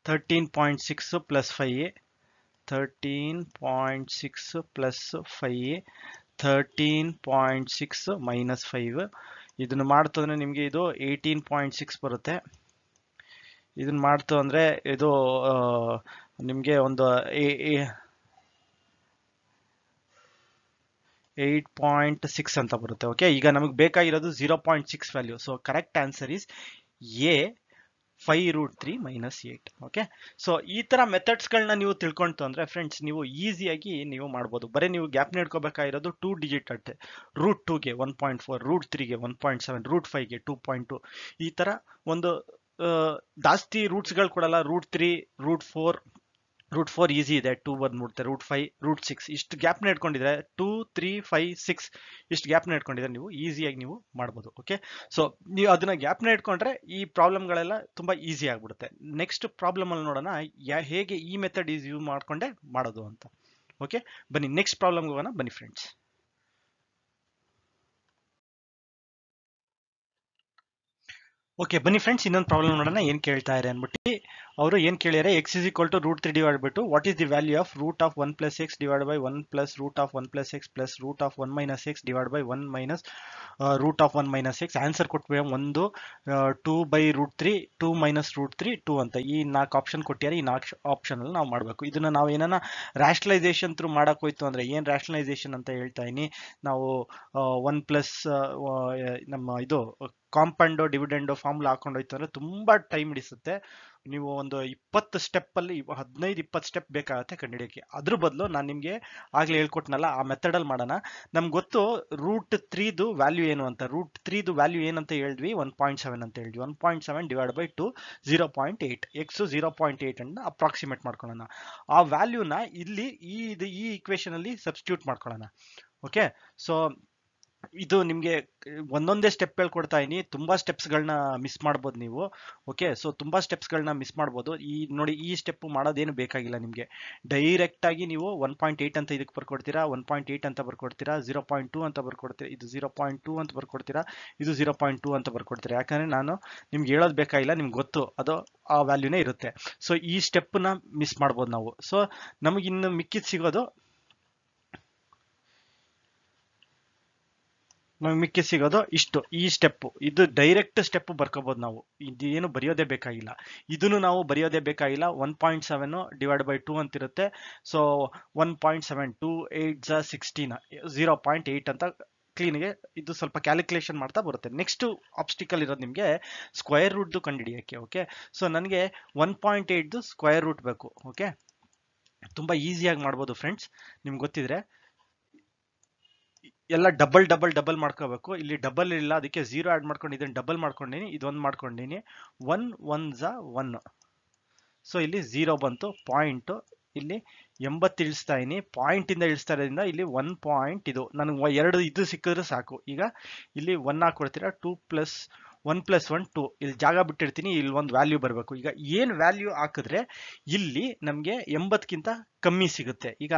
thirteen point six plus five, thirteen point six plus five, thirteen point six minus five. ಇದನ್ನು ಮಾಡ್ತು ಅಂದ್ರೆ ನಿಮಗೆ ಇದು eighteen point six ಬರುತ್ತೆ. ಇದನ್ನ ಮಾಡ್ತು ಅಂದ್ರೆ ಇದು ನಿಮಗೆ ಒಂದು eight point six ಅಂತ ಬರುತ್ತೆ. ಓಕೆ, ಈಗ ನಮಗೆ ಬೇಕಾಗಿರೋದು zero point six value. So correct answer is a five root three minus eight. Okay, so ee tara methods galna neevu tilkontu andre friends neevu easy agi neevu madabodu. Bare neevu gap nedkobekagiradu two digit atte, root two ge one point four, root three ge one point seven, root five ge two point two. ee tara ondu daasti roots galu kodala. Root three, root four, root four easy ಇದೆ, two ಬಂದು ನೋಡುತ್ತೆ. Root five, root six ಇಷ್ಟು ಗ್ಯಾಪ್ನ ಇಟ್ಕೊಂಡಿದ್ರೆ two three five six ಇಷ್ಟು ಗ್ಯಾಪ್ನ ಇಟ್ಕೊಂಡಿದ್ರೆ ನೀವು ಈಸಿಯಾಗಿ ನೀವು ಮಾಡ್ಬೋದು. ಓಕೆ, ಸೊ ನೀವು ಅದನ್ನ ಗ್ಯಾಪ್ನ ಇಟ್ಕೊಂಡ್ರೆ ಈ ಪ್ರಾಬ್ಲಮ್ಗಳೆಲ್ಲ ತುಂಬ ಈಸಿ ಆಗಿಬಿಡುತ್ತೆ. ನೆಕ್ಸ್ಟ್ ಪ್ರಾಬ್ಲಮಲ್ಲಿ ನೋಡೋಣ ಹೇಗೆ ಈ ಮೆಥಡ್ ಈಸ್ ಯೂಸ್ ಮಾಡಿಕೊಂಡೆ ಮಾಡೋದು ಅಂತ. ಓಕೆ, ಬನ್ನಿ ನೆಕ್ಸ್ಟ್ ಪ್ರಾಬ್ಲಮ್ಗೆ ಹೋಗೋಣ ಬನ್ನಿ ಫ್ರೆಂಡ್ಸ್. ಓಕೆ ಬನ್ನಿ ಫ್ರೆಂಡ್ಸ್, ಇನ್ನೊಂದು ಪ್ರಾಬ್ಲಮ್ ನೋಡೋಣ ಏನು ಕೇಳ್ತಾ ಇದ್ದಾರೆ ಅಂದ್ಬಿಟ್ಟು. ಅವರು ಏನು ಕೇಳಿದರೆ x is equal to root three divide ಬಿಟ್ಟು what is the value of root of one plus x divide by one plus root of one plus x plus root of one minus x divide by one minus root of one minus x. Answer ಕೊಟ್ಬಿಟ್ಟು ಒಂದು two by root three, two minus root three, two ಅಂತ ಈ ನಾಲ್ಕು option ಕೊಟ್ಟಿದ್ದಾರೆ. ಈ ನಾಲ್ಕು ಆಪ್ಷನಲ್ಲಿ ನಾವು ಮಾಡಬೇಕು. ಇದನ್ನು ನಾವು ಏನಾನ ರ್ಯಾಷನಲೈಸೇಷನ್ ಥ್ರೂ ಮಾಡೋಕ್ಕೋಯ್ತು ಅಂದರೆ ಏನು ರ್ಯಾಷನಲೈಸೇಷನ್ ಅಂತ ಹೇಳ್ತಾ ಇದೀನಿ ನಾವು. ಒನ್ ಪ್ಲಸ್ ನಮ್ಮ ಇದು ಕಾಂಪೌಂಡು ಡಿವಿಡೆಂಡು ಫಾರ್ಮುಲಾ ಹಾಕೊಂಡು ಹೋಯ್ತು ಅಂದರೆ ತುಂಬ ಟೈಮ್ ಹಿಡಿಸುತ್ತೆ. ನೀವು ಒಂದು ಇಪ್ಪತ್ತು ಸ್ಟೆಪ್ಪಲ್ಲಿ ಹದಿನೈದು ಇಪ್ಪತ್ತು ಸ್ಟೆಪ್ ಬೇಕಾಗುತ್ತೆ ಕಂಡುಹಿಡಿಯೋಕ್ಕೆ. ಅದ್ರ ಬದಲು ನಾನು ನಿಮಗೆ ಆಗಲೇ ಹೇಳ್ಕೊಟ್ನಲ್ಲ ಆ ಮೆಥಡಲ್ಲಿ ಮಾಡೋಣ. ನಮ್ಗೆ ಗೊತ್ತು ರೂಟ್ ತ್ರೀದು ವ್ಯಾಲ್ಯೂ ಏನು ಅಂತ. ರೂಟ್ ತ್ರೀದು ವ್ಯಾಲ್ಯೂ ಏನಂತ ಹೇಳಿದ್ವಿ, ಒನ್ ಪಾಯಿಂಟ್ ಸೆವೆನ್ ಅಂತ ಹೇಳಿದ್ವಿ. One point seven divide by two zero point eight, x zero point eight ಅನ್ನು ಅಪ್ರಾಕ್ಸಿಮೇಟ್ ಮಾಡ್ಕೊಳ್ಳೋಣ. ಆ ವ್ಯಾಲ್ಯೂನ ಇಲ್ಲಿ ಈ ಇದು ಈ ಈಕ್ವೇಷನಲ್ಲಿ ಸಬ್ಸ್ಟಿಟ್ಯೂಟ್ ಮಾಡ್ಕೊಳ್ಳೋಣ. ಓಕೆ, ಸೊ ಇದು ನಿಮಗೆ ಒಂದೊಂದೇ ಸ್ಟೆಪ್ ಹೇಳ್ಕೊಡ್ತಾ ಇದೀನಿ, ತುಂಬ ಸ್ಟೆಪ್ಸ್ಗಳನ್ನ ಮಿಸ್ ಮಾಡ್ಬೋದು ನೀವು. ಓಕೆ, ಸೊ ತುಂಬ ಸ್ಟೆಪ್ಸ್ಗಳನ್ನ ಮಿಸ್ ಮಾಡ್ಬೋದು. ಈ ನೋಡಿ ಈ ಸ್ಟೆಪ್ ಮಾಡೋದೇನು ಬೇಕಾಗಿಲ್ಲ ನಿಮಗೆ. ಡೈರೆಕ್ಟಾಗಿ ನೀವು ಒನ್ ಪಾಯಿಂಟ್ ಏಯ್ಟ್ ಅಂತ ಇದಕ್ಕೆ ಬರ್ಕೊಡ್ತೀರಾ, ಒನ್ ಪಾಯಿಂಟ್ ಏಯ್ಟ್ ಅಂತ ಬರ್ಕೊಡ್ತೀರಾ, ಝೀರೋ ಪಾಯಿಂಟ್ ಟು ಅಂತ ಬರ್ಕೊಡ್ತೀರಾ, ಇದು ಝೀರೋ ಪಾಯಿಂಟ್ ಟು ಅಂತ ಬರ್ಕೊಡ್ತೀರಾ, ಇದು ಝೀರೋ ಪಾಯಿಂಟ್ ಟು ಅಂತ ಬರ್ಕೊಡ್ತೀರಾ. ಯಾಕಂದರೆ ನಾನು ನಿಮ್ಗೆ ಹೇಳೋದು ಬೇಕಾಗಿಲ್ಲ, ನಿಮ್ಗೆ ಗೊತ್ತು ಅದು ಆ ವ್ಯಾಲ್ಯೂನೇ ಇರುತ್ತೆ. ಸೊ ಈ ಸ್ಟೆಪ್ಪನ್ನ ಮಿಸ್ ಮಾಡ್ಬೋದು ನಾವು. ಸೊ ನಮಗಿನ್ನು ಮಿಕ್ಕಿದ್ದು ಸಿಗೋದು ಮಿಕ್ಕಿ ಸಿಗೋದು ಇಷ್ಟು ಈ ಸ್ಟೆಪ್ಪು. ಇದು ಡೈರೆಕ್ಟ್ ಸ್ಟೆಪ್ ಬರ್ಕೋಬೋದು ನಾವು, ಇದೇನು ಬರೆಯೋದೇ ಬೇಕಾಗಿಲ್ಲ. ಇದನ್ನು ನಾವು ಬರೆಯೋದೇ ಬೇಕಾಗಿಲ್ಲ. One point seven divide by two ಅಂತಿರುತ್ತೆ. So one point seven two eight ಝಾ ಸಿಕ್ಸ್ಟೀನ್, ಝೀರೋ ಪಾಯಿಂಟ್ ಏಯ್ಟ್ ಅಂತ ಕ್ಲೀನ್ಗೆ ಇದು ಸ್ವಲ್ಪ ಕ್ಯಾಲ್ಕುಲೇಷನ್ ಮಾಡ್ತಾ ಬರುತ್ತೆ. ನೆಕ್ಸ್ಟ್ ಆಬ್ಸ್ಟಿಕಲ್ ಇರೋದು ನಿಮಗೆ ಸ್ಕ್ವೇರ್ ರೂಟ್ದು ಕಂಡುಹಿಡಿಯೋಕ್ಕೆ. ಓಕೆ, ಸೊ ನನಗೆ ಒನ್ ಪಾಯಿಂಟ್ ಏಯ್ಟ್ದು ಸ್ಕ್ವೇರ್ ರೂಟ್ ಬೇಕು. ಓಕೆ, ತುಂಬ ಈಸಿಯಾಗಿ ಮಾಡ್ಬೋದು ಫ್ರೆಂಡ್ಸ್ ನಿಮ್ಗೆ ಗೊತ್ತಿದ್ರೆ. ಎಲ್ಲ ಡಬಲ್ ಡಬಲ್ ಡಬಲ್ ಮಾಡ್ಕೋಬೇಕು. ಇಲ್ಲಿ ಡಬಲ್ ಇಲ್ಲ, ಅದಕ್ಕೆ ಝೀರೋ ಆ್ಯಡ್ ಮಾಡ್ಕೊಂಡು ಇದನ್ನು ಡಬಲ್ ಮಾಡ್ಕೊಂಡಿನಿ, ಇದೊಂದು ಮಾಡ್ಕೊಂಡಿನಿ. ಒನ್ ಒನ್ ಝ ಒನ್, ಸೊ ಇಲ್ಲಿ ಝೀರೋ ಬಂತು. ಪಾಯಿಂಟು ಇಲ್ಲಿ ಎಂಬತ್ತು ಇಳಿಸ್ತಾ ಇದೀನಿ, ಪಾಯಿಂಟಿಂದ ಇಳಿಸ್ತಾ ಇರೋದ್ರಿಂದ ಇಲ್ಲಿ ಒನ್ ಪಾಯಿಂಟ್. ಇದು ನನಗೆ ಎರಡು ಇದು ಸಿಕ್ಕಿದ್ರೆ ಸಾಕು. ಈಗ ಇಲ್ಲಿ ಒನ್ ಹಾಕೊಡ್ತೀರಾ, two plus one plus one two, ಇಲ್ಲಿ ಜಾಗ ಬಿಟ್ಟಿರ್ತೀನಿ, ಇಲ್ಲಿ ಒಂದು ವ್ಯಾಲ್ಯೂ ಬರಬೇಕು. ಈಗ ಏನು ವ್ಯಾಲ್ಯೂ ಹಾಕಿದ್ರೆ ಇಲ್ಲಿ ನಮಗೆ ಎಂಬತ್ತಕ್ಕಿಂತ ಕಮ್ಮಿ ಸಿಗುತ್ತೆ. ಈಗ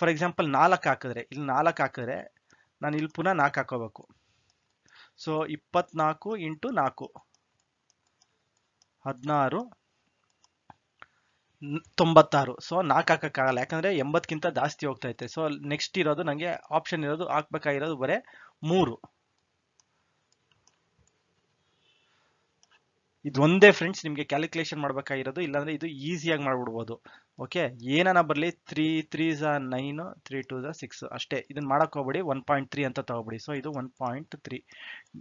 ಫಾರ್ ಎಕ್ಸಾಂಪಲ್ ನಾಲ್ಕು ಹಾಕಿದ್ರೆ, ಇಲ್ಲಿ ನಾಲ್ಕು ಹಾಕಿದ್ರೆ ನಾನು ಇಲ್ಲಿ ಪುನಃ ನಾಲ್ಕು ಹಾಕೋಬೇಕು. ಸೊ ಇಪ್ಪತ್ನಾಲ್ಕು ಇಂಟು ನಾಲ್ಕು ಹದಿನಾರು ತೊಂಬತ್ತಾರು. ಸೊ ನಾಲ್ಕು ಹಾಕೋಕ್ಕಾಗಲ್ಲ, ಯಾಕಂದರೆ ಎಂಬತ್ತಕ್ಕಿಂತ ಜಾಸ್ತಿ ಹೋಗ್ತಾ ಇತ್ತು. ಸೊ ನೆಕ್ಸ್ಟ್ ಇರೋದು ನನಗೆ ಆಪ್ಷನ್ ಇರೋದು ಹಾಕ್ಬೇಕಾಗಿರೋದು ಬರೇ ಮೂರು. ಇದೊಂದೇ ಫ್ರೆಂಡ್ಸ್ ನಿಮಗೆ ಕ್ಯಾಲ್ಕುಲೇಷನ್ ಮಾಡಬೇಕಾಗಿರೋದು, ಇಲ್ಲಾಂದ್ರೆ ಇದು ಈಸಿಯಾಗಿ ಮಾಡ್ಬಿಡ್ಬೋದು. ಓಕೆ, ಏನನ್ನ ಬರಲಿ ತ್ರೀ ತ್ರೀ ಝಾ ನೈನ್, ತ್ರೀ ಟೂ ಝಾ ಸಿಕ್ಸ್ ಅಷ್ಟೇ. ಇದನ್ನ ಮಾಡಕ್ ಹೋಗ್ಬೇಡಿ, ಒನ್ ಪಾಯಿಂಟ್ ತ್ರೀ ಅಂತ ತಗೋಬಿಡಿ. ಸೊ ಇದು one point three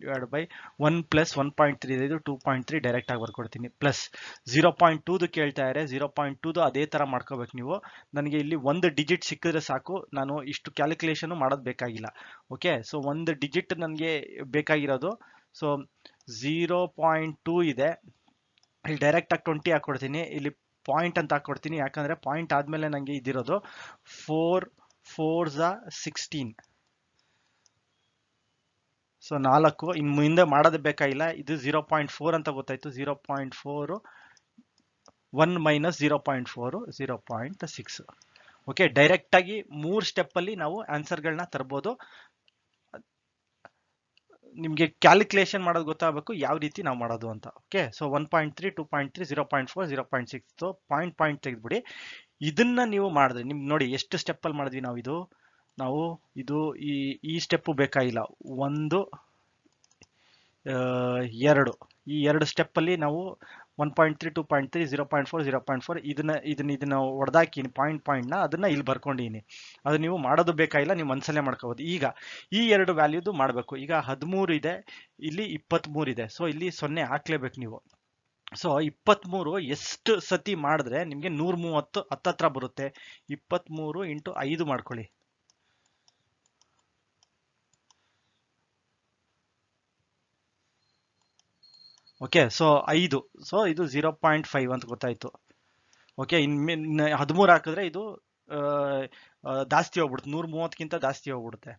divide by one plus one point three ಇದು ಟೂ ಪಾಯಿಂಟ್ ತ್ರೀ ಡೈರೆಕ್ಟ್ ಆಗಿ ಬರ್ಕೊಡ್ತೀನಿ. ಪ್ಲಸ್ ಜೀರೋ ಪಾಯಿಂಟ್ ಟೂದು ಕೇಳ್ತಾ ಇದ್ದಾರೆ, ಜೀರೋ ಪಾಯಿಂಟ್ ಟೂದು ಅದೇ ಥರ ಮಾಡ್ಕೋಬೇಕು ನೀವು. ನನಗೆ ಇಲ್ಲಿ ಒಂದು ಡಿಜಿಟ್ ಸಿಕ್ಕಿದ್ರೆ ಸಾಕು, ನಾನು ಇಷ್ಟು ಕ್ಯಾಲ್ಕುಲೇಷನ್ ಮಾಡೋದು ಬೇಕಾಗಿಲ್ಲ. ಓಕೆ, ಸೊ ಒಂದು ಡಿಜಿಟ್ ನನಗೆ ಬೇಕಾಗಿರೋದು. ಸೊ ಝೀರೋ ಪಾಯಿಂಟ್ ಟೂ ಇದೆ, ಇಲ್ಲಿ ಡೈರೆಕ್ಟಾಗಿ ಟ್ವೆಂಟಿ ಹಾಕ್ಕೊಡ್ತೀನಿ, ಇಲ್ಲಿ ಪಾಯಿಂಟ್ ಅಂತ ಹಾಕ್ಕೊಡ್ತೀನಿ, ಯಾಕಂದರೆ ಪಾಯಿಂಟ್ ಆದಮೇಲೆ ನನಗೆ ಇದಿರೋದು. ಫೋರ್ ಫೋರ್ ಝಾ ಸಿಕ್ಸ್ಟೀನ್, ಸೊ ನಾಲ್ಕು. ಇನ್ನು ಮುಂದೆ ಮಾಡೋದು ಬೇಕಾಗಿಲ್ಲ, ಇದು ಝೀರೋ ಪಾಯಿಂಟ್ ಫೋರ್ ಅಂತ ಗೊತ್ತಾಯಿತು. Zero point four one minus zero point four zero point six. Okay, ಡೈರೆಕ್ಟಾಗಿ ಮೂರು ಸ್ಟೆಪ್ಪಲ್ಲಿ ನಾವು ಆನ್ಸರ್ಗಳನ್ನ ತರ್ಬೋದು. ನಿಮಗೆ ಕ್ಯಾಲ್ಕುಲೇಷನ್ ಮಾಡೋದು ಗೊತ್ತಾಗಬೇಕು ಯಾವ ರೀತಿ ನಾವು ಮಾಡೋದು ಅಂತ. Okay, so one point three two point three zero point four zero point six so point point ತೆಗೆದುಬಿಡಿ. ಇದನ್ನ ನೀವು ಮಾಡಿದ್ರೆ ನಿಮ್ಗೆ ನೋಡಿ ಎಷ್ಟು ಸ್ಟೆಪ್ಪಲ್ಲಿ ಮಾಡಿದ್ವಿ ನಾವು. ಇದು ನಾವು ಇದು ಈ ಈ ಸ್ಟೆಪ್ಪು ಬೇಕಾಗಿಲ್ಲ. ಒಂದು ಎರಡು ಈ ಎರಡು ಸ್ಟೆಪ್ಪಲ್ಲಿ ನಾವು one point three two point three zero point four zero point four ಇದನ್ನ ಇದನ್ನ ಇದನ್ನ ಹೊಡೆದಾಕಿನಿ ಪಾಯಿಂಟ್ ಪಾಯಿಂಟ್ನ, ಅದನ್ನು ಇಲ್ಲಿ ಬರ್ಕೊಂಡಿನಿ. ಅದು ನೀವು ಮಾಡೋದು ಬೇಕಾಗಿಲ್ಲ, ನೀವು ಮನಸಲ್ಲೇ ಮಾಡ್ಕೋಬೋದು. ಈಗ ಈ ಎರಡು ವ್ಯಾಲ್ಯೂದು ಮಾಡಬೇಕು. ಈಗ ಹದಿಮೂರು ಇದೆ, ಇಲ್ಲಿ ಇಪ್ಪತ್ತ್ಮೂರು ಇದೆ, ಸೊ ಇಲ್ಲಿ ಸೊನ್ನೆ ಹಾಕ್ಲೇಬೇಕು ನೀವು. ಸೊ ಇಪ್ಪತ್ತ್ಮೂರು ಎಷ್ಟು ಸತಿ ಮಾಡಿದ್ರೆ ನಿಮಗೆ ನೂರ ಮೂವತ್ತು ಹತ್ತತ್ರ ಬರುತ್ತೆ. ಇಪ್ಪತ್ತ್ಮೂರು ಇಂಟು ಐದು ಮಾಡ್ಕೊಳ್ಳಿ, ಓಕೆ. ಸೊ ಐದು, ಸೊ ಇದು ಝೀರೋ ಪಾಯಿಂಟ್ ಫೈವ್ ಅಂತ ಗೊತ್ತಾಯಿತು. ಓಕೆ, ಇನ್ನು ಹದಿಮೂರು ಹಾಕಿದ್ರೆ ಇದು ಜಾಸ್ತಿ ಹೋಗ್ಬಿಡುತ್ತೆ, ನೂರ ಮೂವತ್ತಕ್ಕಿಂತ ಜಾಸ್ತಿ ಹೋಗ್ಬಿಡುತ್ತೆ.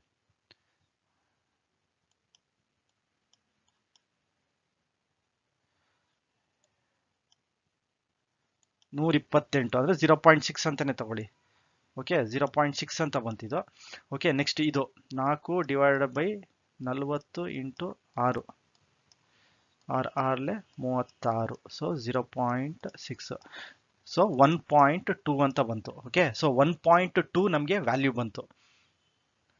ನೂರ ಇಪ್ಪತ್ತೆಂಟು ಅಂದರೆ ಝೀರೋ ಪಾಯಿಂಟ್ ಸಿಕ್ಸ್ ಅಂತಲೇ ತಗೊಳ್ಳಿ. ಓಕೆ, ಝೀರೋ ಪಾಯಿಂಟ್ ಸಿಕ್ಸ್ ಅಂತ ಬಂತಿದ್ದು. ಓಕೆ, ನೆಕ್ಸ್ಟ್ ಇದು ನಾಲ್ಕು ಡಿವೈಡ್ ಬೈ ನಲ್ವತ್ತು ಇಂಟು ಆರು, ಆರ್ ಆರ್ಲೆ ಮೂವತ್ತಾರು, so zero point six, so one point two ಅಂತ ಬಂತು. Okay, so one point two ನಮಗೆ ವ್ಯಾಲ್ಯೂ ಬಂತು.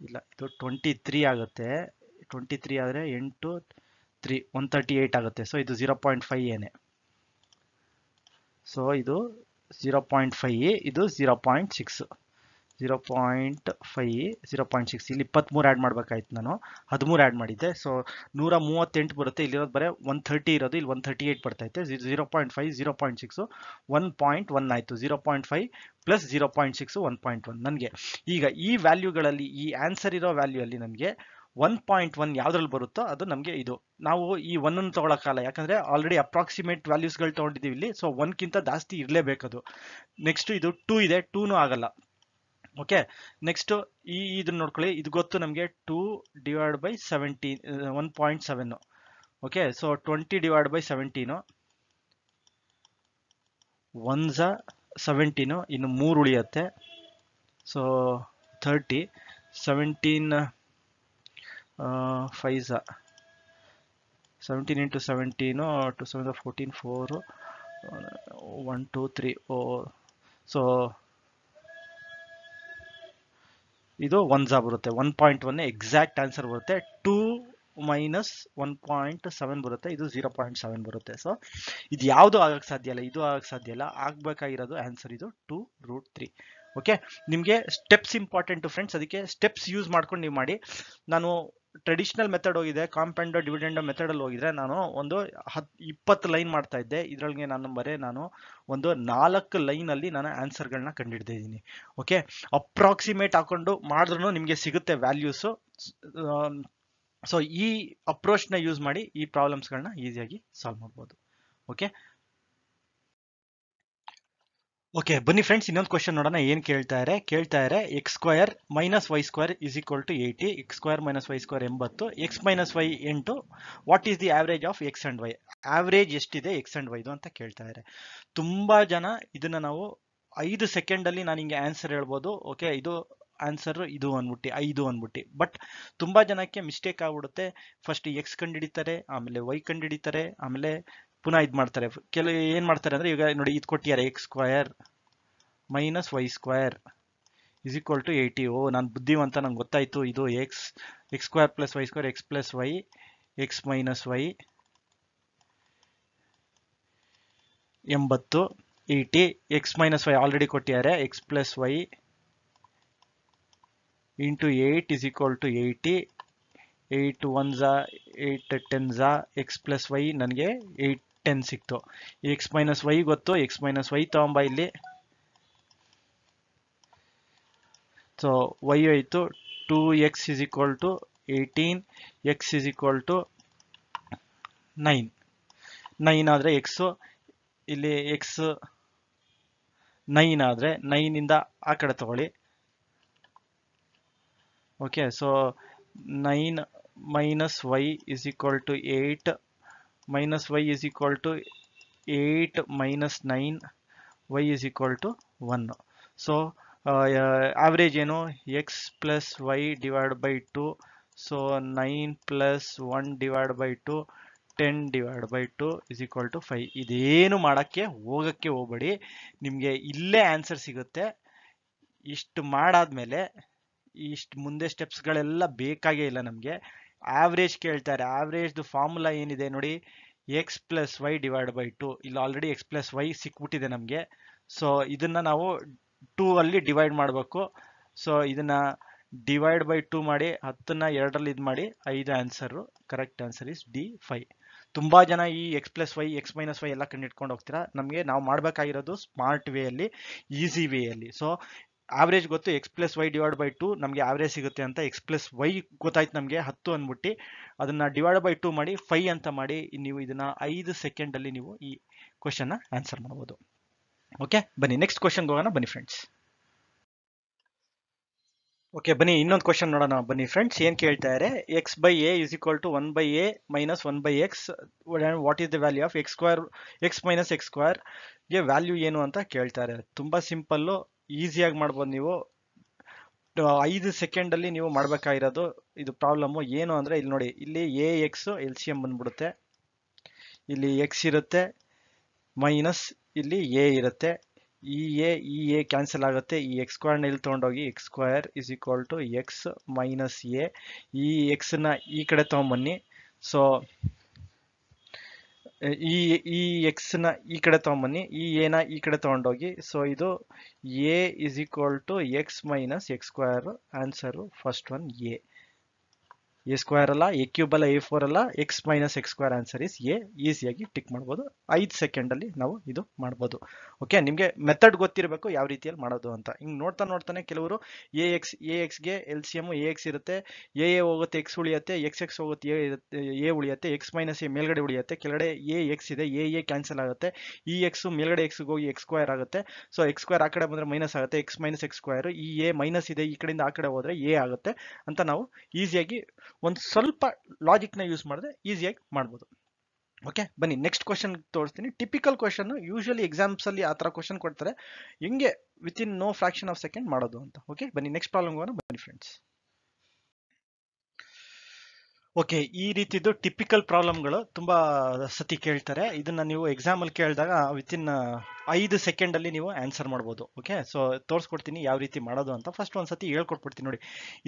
ಇಲ್ಲ, ಇದು ಟ್ವೆಂಟಿ ತ್ರೀ ಆಗುತ್ತೆ, ಟ್ವೆಂಟಿ ತ್ರೀ ಆದರೆ ಎಂಟು ತ್ರೀ ಒನ್ ತರ್ಟಿ ಏಯ್ಟ್ ಆಗುತ್ತೆ. ಸೊ ಇದು ಝೀರೋ ಪಾಯಿಂಟ್ ಫೈ ಏನೇ, ಸೊ ಇದು ಝೀರೋ ಪಾಯಿಂಟ್ ಫೈ, ಇದು zero point six, zero point five zero point six. ಇಲ್ಲಿ ಇಪ್ಪತ್ತ್ಮೂರು ಆ್ಯಡ್ ಮಾಡಬೇಕಾಯ್ತು, ನಾನು ಹದಿಮೂರು ಆ್ಯಡ್ ಮಾಡಿದ್ದೆ. ಸೊ ನೂರ ಮೂವತ್ತೆಂಟು ಬರುತ್ತೆ, ಇಲ್ಲಿರೋದು ಬರೀ ಒನ್ ಥರ್ಟಿ ಇರೋದು, ಇಲ್ಲಿ ಒನ್ ತರ್ಟಿ ಏಯ್ಟ್ ಬರ್ತೈತೆ. Zero point five zero point six one point one ಆಯಿತು. Zero point five plus zero point six one point one. ನನಗೆ ಈಗ ಈ ವ್ಯಾಲ್ಯೂಗಳಲ್ಲಿ, ಈ ಆನ್ಸರ್ ಇರೋ ವ್ಯಾಲ್ಯೂಯಲ್ಲಿ ನನಗೆ ಒನ್ ಪಾಯಿಂಟ್ ಒನ್ ಯಾವುದ್ರಲ್ಲಿ ಬರುತ್ತೋ ಅದು ನಮಗೆ ಇದು. ನಾವು ಈ ಒನ್ನನ್ನು ತೊಗೊಳಕ್ಕಾಗಲ್ಲ, ಯಾಕಂದರೆ ಆಲ್ರೆಡಿ ಅಪ್ರಾಕ್ಸಿಮೇಟ್ ವ್ಯಾಲ್ಯೂಸ್ಗಳು ತೊಗೊಂಡಿದ್ದೀವಿ ಇಲ್ಲಿ. ಸೊ ಒನ್ಗಿಂತ ಜಾಸ್ತಿ ಇರಲೇಬೇಕದು. ನೆಕ್ಸ್ಟು ಇದು ಟೂ ಇದೆ, ಟೂನೂ ಆಗಲ್ಲ. ಓಕೆ, ನೆಕ್ಸ್ಟು ಈ ಇದನ್ನ ನೋಡ್ಕೊಳ್ಳಿ. ಇದು ಗೊತ್ತು ನಮಗೆ, two divide by seventeen one point seven. Okay, so twenty divide by seventeen one ಝಾ ಸೆವೆಂಟೀನು, ಇನ್ನು ಮೂರು ಉಳಿಯುತ್ತೆ. ಸೊ ಥರ್ಟಿ ಸೆವೆಂಟೀನ್ ಫೈ ಝಾ seventeen into seventeen two seven ಝಾ fourteen four one two three ಓ ಸೊ ಇದು ಒನ್ ಝಾ ಬರುತ್ತೆ. One point one exact answer ಬರುತ್ತೆ. Two minus one point seven ಬರುತ್ತೆ, ಇದು ಝೀರೋ ಪಾಯಿಂಟ್ ಸೆವೆನ್ ಬರುತ್ತೆ. ಸೊ ಇದು ಯಾವುದೂ ಆಗಕ್ಕೆ ಸಾಧ್ಯ ಇಲ್ಲ, ಇದು ಆಗಕ್ಕೆ ಸಾಧ್ಯ ಇಲ್ಲ. ಆಗಬೇಕಾಗಿರೋದು ಆನ್ಸರ್ ಇದು ಟೂ ರೂಟ್ ತ್ರೀ. ಓಕೆ, ನಿಮಗೆ ಸ್ಟೆಪ್ಸ್ ಇಂಪಾರ್ಟೆಂಟು ಫ್ರೆಂಡ್ಸ್, ಅದಕ್ಕೆ ಸ್ಟೆಪ್ಸ್ ಯೂಸ್ ಮಾಡ್ಕೊಂಡು ನೀವು ಮಾಡಿ. ನಾನು ಟ್ರೆಡಿಷನಲ್ ಮೆಥಡ್ ಹೋಗಿದೆ, ಕಾಂಪೌಂಡ್ ಡಿವಿಡೆಂಡ್ ಮೆಥಡಲ್ಲಿ ಹೋಗಿದ್ರೆ ನಾನು ಒಂದು ಹತ್ತು ಇಪ್ಪತ್ತು ಲೈನ್ ಮಾಡ್ತಾ ಇದ್ದೆ. ಇದರೊಳಗೆ ನಾನು ಬರೀ ನಾನು ಒಂದು ನಾಲ್ಕು ಲೈನಲ್ಲಿ ನಾನು ಆನ್ಸರ್ಗಳನ್ನ ಕಂಡುಹಿಡ್ದಿದ್ದೀನಿ. ಓಕೆ, ಅಪ್ರಾಕ್ಸಿಮೇಟ್ ಹಾಕೊಂಡು ಮಾಡಿದ್ರೂ ನಿಮಗೆ ಸಿಗುತ್ತೆ ವ್ಯಾಲ್ಯೂಸು. ಸೊ ಈ ಅಪ್ರೋಚ್ನ ಯೂಸ್ ಮಾಡಿ ಈ ಪ್ರಾಬ್ಲಮ್ಸ್ಗಳನ್ನ ಈಸಿಯಾಗಿ ಸಾಲ್ವ್ ಮಾಡ್ಬೋದು. ಓಕೆ ಓಕೆ ಬನ್ನಿ ಫ್ರೆಂಡ್ಸ್, ಇನ್ನೊಂದು ಕ್ವಶನ್ ನೋಡೋಣ. ಏನು ಕೇಳ್ತಾ ಇದ್ದಾರೆ ಕೇಳ್ತಾ ಇದ್ದಾರೆ x square minus y square is equal to eighty, x square minus y square ಎಂಬತ್ತು, ಎಕ್ಸ್ ಮೈನಸ್ ವೈ ಎಂಟು. What is the average of x and y? Average ಎಷ್ಟಿದೆ ಎಕ್ಸ್ ಆ್ಯಂಡ್ ವೈದು ಅಂತ ಕೇಳ್ತಾ ಇದ್ದಾರೆ. ತುಂಬ ಜನ ಇದನ್ನು ನಾವು ಐದು ಸೆಕೆಂಡಲ್ಲಿ ನಾನು ಹಿಂಗೆ ಆನ್ಸರ್ ಹೇಳ್ಬೋದು. ಓಕೆ, ಇದು ಆನ್ಸರ್ ಇದು ಅಂದ್ಬಿಟ್ಟು ಐದು ಅಂದ್ಬಿಟ್ಟು. ಬಟ್ ತುಂಬ ಜನಕ್ಕೆ ಮಿಸ್ಟೇಕ್ ಆಗ್ಬಿಡುತ್ತೆ. ಫಸ್ಟ್ ಎಕ್ಸ್ ಕಂಡುಹಿಡಿತಾರೆ, ಆಮೇಲೆ ವೈ ಕಂಡುಹಿಡಿತಾರೆ, ಆಮೇಲೆ ಪುನಃ ಇದು ಮಾಡ್ತಾರೆ. ಕೆಲವು ಏನು ಮಾಡ್ತಾರೆ ಅಂದರೆ, ಈಗ ನೋಡಿ ಇದು ಕೊಟ್ಟಿದ್ದಾರೆ, x square minus y square is equal to eighty. ಓ ನಾನು ಬುದ್ಧಿವಂತ, ನಂಗೆ ಗೊತ್ತಾಯಿತು. ಇದು x x square plus y square x plus Y X minus y ಎಂಬತ್ತು eighty x minus y already ಕೊಟ್ಟಿದ್ದಾರೆ x plus y into eight is equal to eighty eight one ಝಾ eight ten ಝಾ ಎಕ್ಸ್ ಪ್ಲಸ್ ವೈ ನನಗೆ eight ten ಸಿಕ್ತು x minus y ಗೊತ್ತು x minus y ತಗೊಂಬ ಇಲ್ಲಿ so y ಆಯಿತು two x is equal to eighteen x is equal to nine nine ಆದರೆ x ಇಲ್ಲಿ ಎಕ್ಸ್ ನೈನ್ ಆದರೆ ನೈನಿಂದ ಆ ಕಡೆ ತಗೊಳ್ಳಿ okay so nine minus y is equal to eight minus y is equal to eight minus nine y is equal to one so average ಏನು x plus Y divide by two so nine plus one divide by two ten divide by two is equal to five ಇದೇನು ಮಾಡೋಕ್ಕೆ ಹೋಗೋಕ್ಕೆ ಹೋಗಬೇಡಿ ನಿಮಗೆ ಇಲ್ಲೇ answer ಸಿಗುತ್ತೆ ಇಷ್ಟು ಮಾಡಾದ್ಮೇಲೆ ಇಷ್ಟು ಮುಂದೆ ಸ್ಟೆಪ್ಸ್ಗಳೆಲ್ಲ ಬೇಕಾಗೇ ಇಲ್ಲ ನಮಗೆ ಆವ್ರೇಜ್ ಕೇಳ್ತಾರೆ ಆವ್ರೇಜ್ದು ಫಾರ್ಮುಲಾ ಏನಿದೆ ನೋಡಿ x plus Y divide by two ಇಲ್ಲಿ ಆಲ್ರೆಡಿ ಎಕ್ಸ್ ಪ್ಲಸ್ ವೈ ಸಿಕ್ಬಿಟ್ಟಿದೆ ನಮಗೆ ಸೊ ಇದನ್ನು ನಾವು ಟೂ ಅಲ್ಲಿ ಡಿವೈಡ್ ಮಾಡಬೇಕು ಸೊ ಇದನ್ನು ಡಿವೈಡ್ ಬೈ ಟೂ ಮಾಡಿ ಹತ್ತನ್ನು ಎರಡರಲ್ಲಿ ಇದು ಮಾಡಿ ಐದು answer correct answer is D five ತುಂಬ ಜನ ಈ X plus Y X minus Y ಎಲ್ಲ ಕಂಡು ಇಟ್ಕೊಂಡು ಹೋಗ್ತೀರಾ ನಮಗೆ ನಾವು ಮಾಡಬೇಕಾಗಿರೋದು ಸ್ಮಾರ್ಟ್ ವೇಯಲ್ಲಿ ಈಸಿ ವೇಯಲ್ಲಿ ಸೊ ಆವ್ರೇಜ್ ಗೊತ್ತು X plus Y divide by two ನಮಗೆ ಆವ್ರೇಜ್ ಸಿಗುತ್ತೆ ಅಂತ ಎಕ್ಸ್ ಪ್ಲಸ್ ವೈ ಗೊತ್ತಾಯ್ತು ನಮಗೆ ಹತ್ತು ಅಂದ್ಬಿಟ್ಟು ಅದನ್ನು ಡಿವೈಡ್ ಬೈ ಟು ಮಾಡಿ ಫೈ ಅಂತ ಮಾಡಿ ನೀವು ಇದನ್ನು ಐದು ಸೆಕೆಂಡಲ್ಲಿ ನೀವು ಈ ಕ್ವಶನ್ನ ಆನ್ಸರ್ ಮಾಡ್ಬೋದು ಓಕೆ ಬನ್ನಿ ನೆಕ್ಸ್ಟ್ ಕ್ವಶನ್ಗೆ ಹೋಗೋಣ ಬನ್ನಿ ಫ್ರೆಂಡ್ಸ್ ಓಕೆ ಬನ್ನಿ ಇನ್ನೊಂದು ಕ್ವಶನ್ ನೋಡೋಣ ಬನ್ನಿ ಫ್ರೆಂಡ್ಸ್ ಏನು ಕೇಳ್ತಾರೆ x by a is equal to one by a minus one by x and what is the value of x square x minus x ಸ್ಕ್ವೇರ್ಗೆ ವ್ಯಾಲ್ಯೂ ಏನು ಅಂತ ಕೇಳ್ತಾರೆ ತುಂಬ ಸಿಂಪಲ್ಲು ಈಸಿಯಾಗಿ ಮಾಡ್ಬೋದು ನೀವು ಐದು ಸೆಕೆಂಡಲ್ಲಿ ನೀವು ಮಾಡಬೇಕಾಗಿರೋದು ಇದು ಪ್ರಾಬ್ಲಮ್ಮು ಏನು ಅಂದರೆ ಇಲ್ಲಿ ನೋಡಿ ಇಲ್ಲಿ a x L C M ಬಂದ್ಬಿಡುತ್ತೆ ಇಲ್ಲಿ ಎಕ್ಸ್ ಇರುತ್ತೆ ಮೈನಸ್ ಇಲ್ಲಿ ಎ ಇರುತ್ತೆ ಈ ಎ ಈ ಎ ಕ್ಯಾನ್ಸಲ್ ಆಗುತ್ತೆ ಈ ಎಕ್ಸ್ ಸ್ಕ್ವೇರ್ನ ಇಲ್ಲಿ ತೊಗೊಂಡೋಗಿ x square is equal to x minus a ಈ ಎಕ್ಸನ್ನ ಈ ಕಡೆ ತೊಗೊಂಬನ್ನಿ ಸೊ ಈ ಈ ಎಕ್ಸ್ನ ಈ ಕಡೆ ತೊಗೊಂಬನ್ನಿ ಈ ಎನ ಈ ಕಡೆ ತೊಗೊಂಡೋಗಿ ಸೊ ಇದು a is equal to x minus x square answer first one a a square ಅಲ್ಲ ಎ ಕ್ಯೂಬ್ ಅಲ್ಲ ಎ ಫೋರ್ ಅಲ್ಲ x minus x square answer is a ಈಸಿಯಾಗಿ ಟಿಕ್ ಮಾಡ್ಬೋದು ಐದು ಸೆಕೆಂಡಲ್ಲಿ ನಾವು ಇದು ಮಾಡ್ಬೋದು ಓಕೆ ನಿಮಗೆ ಮೆಥಡ್ ಗೊತ್ತಿರಬೇಕು ಯಾವ ರೀತಿಯಲ್ಲಿ ಮಾಡೋದು ಅಂತ ಹಿಂಗೆ ನೋಡ್ತಾ ನೋಡ್ತಾನೆ ಕೆಲವರು ಎ ಎಕ್ಸ್ ಎ ಎಕ್ಸ್ಗೆ L C M a x ಇರುತ್ತೆ ಎ ಎ ಹೋಗುತ್ತೆ ಎಕ್ಸ್ ಉಳಿಯುತ್ತೆ ಎಕ್ಸ್ ಎಕ್ಸ್ ಹೋಗುತ್ತೆ ಎ ಇರುತ್ತೆ ಎ ಉಳಿಯುತ್ತೆ ಎಕ್ಸ್ ಮೈನಸ್ ಎ ಮೇಲ್ಗಡೆ ಉಳಿಯುತ್ತೆ ಕೆಳಗಡೆ ಎ ಎಕ್ಸ್ ಇದೆ ಎ ಎ ಕ್ಯಾನ್ಸಲ್ ಆಗುತ್ತೆ ಈ ಎಕ್ಸು ಮೇಲ್ಗಡೆ ಎಕ್ಸ್ಗೆ ಹೋಗಿ ಎಕ್ಸ್ ಸ್ಕ್ವೇರ್ ಆಗುತ್ತೆ ಸೊ ಎಕ್ಸ್ ಸ್ಕ್ವೇರ್ ಆ ಕಡೆ ಬಂದರೆ ಮೈನಸ್ ಆಗುತ್ತೆ ಎಕ್ಸ್ ಮೈನಸ್ ಎಕ್ಸ್ ಸ್ಕ್ವೇರ್ ಈ ಎ ಮೈನಸ್ ಇದೆ ಈ ಕಡೆಯಿಂದ ಆ ಕಡೆ ಹೋದರೆ ಎ ಆಗುತ್ತೆ ಅಂತ ನಾವು ಈಸಿಯಾಗಿ ಒಂದು ಸ್ವಲ್ಪ ಲಾಜಿಕ್ನ ಯೂಸ್ ಮಾಡಿದ್ರೆ ಈಸಿಯಾಗಿ ಮಾಡ್ಬೋದು ಓಕೆ ಬನ್ನಿ ನೆಕ್ಸ್ಟ್ ಕ್ವಶನ್ ತೋರಿಸ್ತೀನಿ ಟಿಪಿಕಲ್ ಕ್ವಶನ್ ಯೂಶಲಿ ಎಕ್ಸಾಮ್ಸಲ್ಲಿ ಆ ಥರ ಕ್ವಶನ್ ಕೊಡ್ತಾರೆ ಹೆಂಗೆ within no fraction of second ಮಾಡೋದು ಅಂತ ಓಕೆ ಬನ್ನಿ ನೆಕ್ಸ್ಟ್ ಪ್ರಾಬ್ಲಮ್ ಬನ್ನಿ ಫ್ರೆಂಡ್ಸ್ ಓಕೆ ಈ ರೀತಿದ್ದು ಟಿಪಿಕಲ್ ಪ್ರಾಬ್ಲಮ್ಗಳು ತುಂಬ ಸತಿ ಕೇಳ್ತಾರೆ ಇದನ್ನು ನೀವು ಎಕ್ಸಾಮಲ್ಲಿ ಕೇಳಿದಾಗ ವಿತಿನ್ ಐದು ಸೆಕೆಂಡಲ್ಲಿ ನೀವು ಆನ್ಸರ್ ಮಾಡ್ಬೋದು ಓಕೆ ಸೊ ತೋರಿಸ್ಕೊಡ್ತೀನಿ ಯಾವ ರೀತಿ ಮಾಡೋದು ಅಂತ ಫಸ್ಟ್ ಒಂದು ಸತಿ ಹೇಳ್ಕೊಟ್ಬಿಡ್ತೀನಿ ನೋಡಿ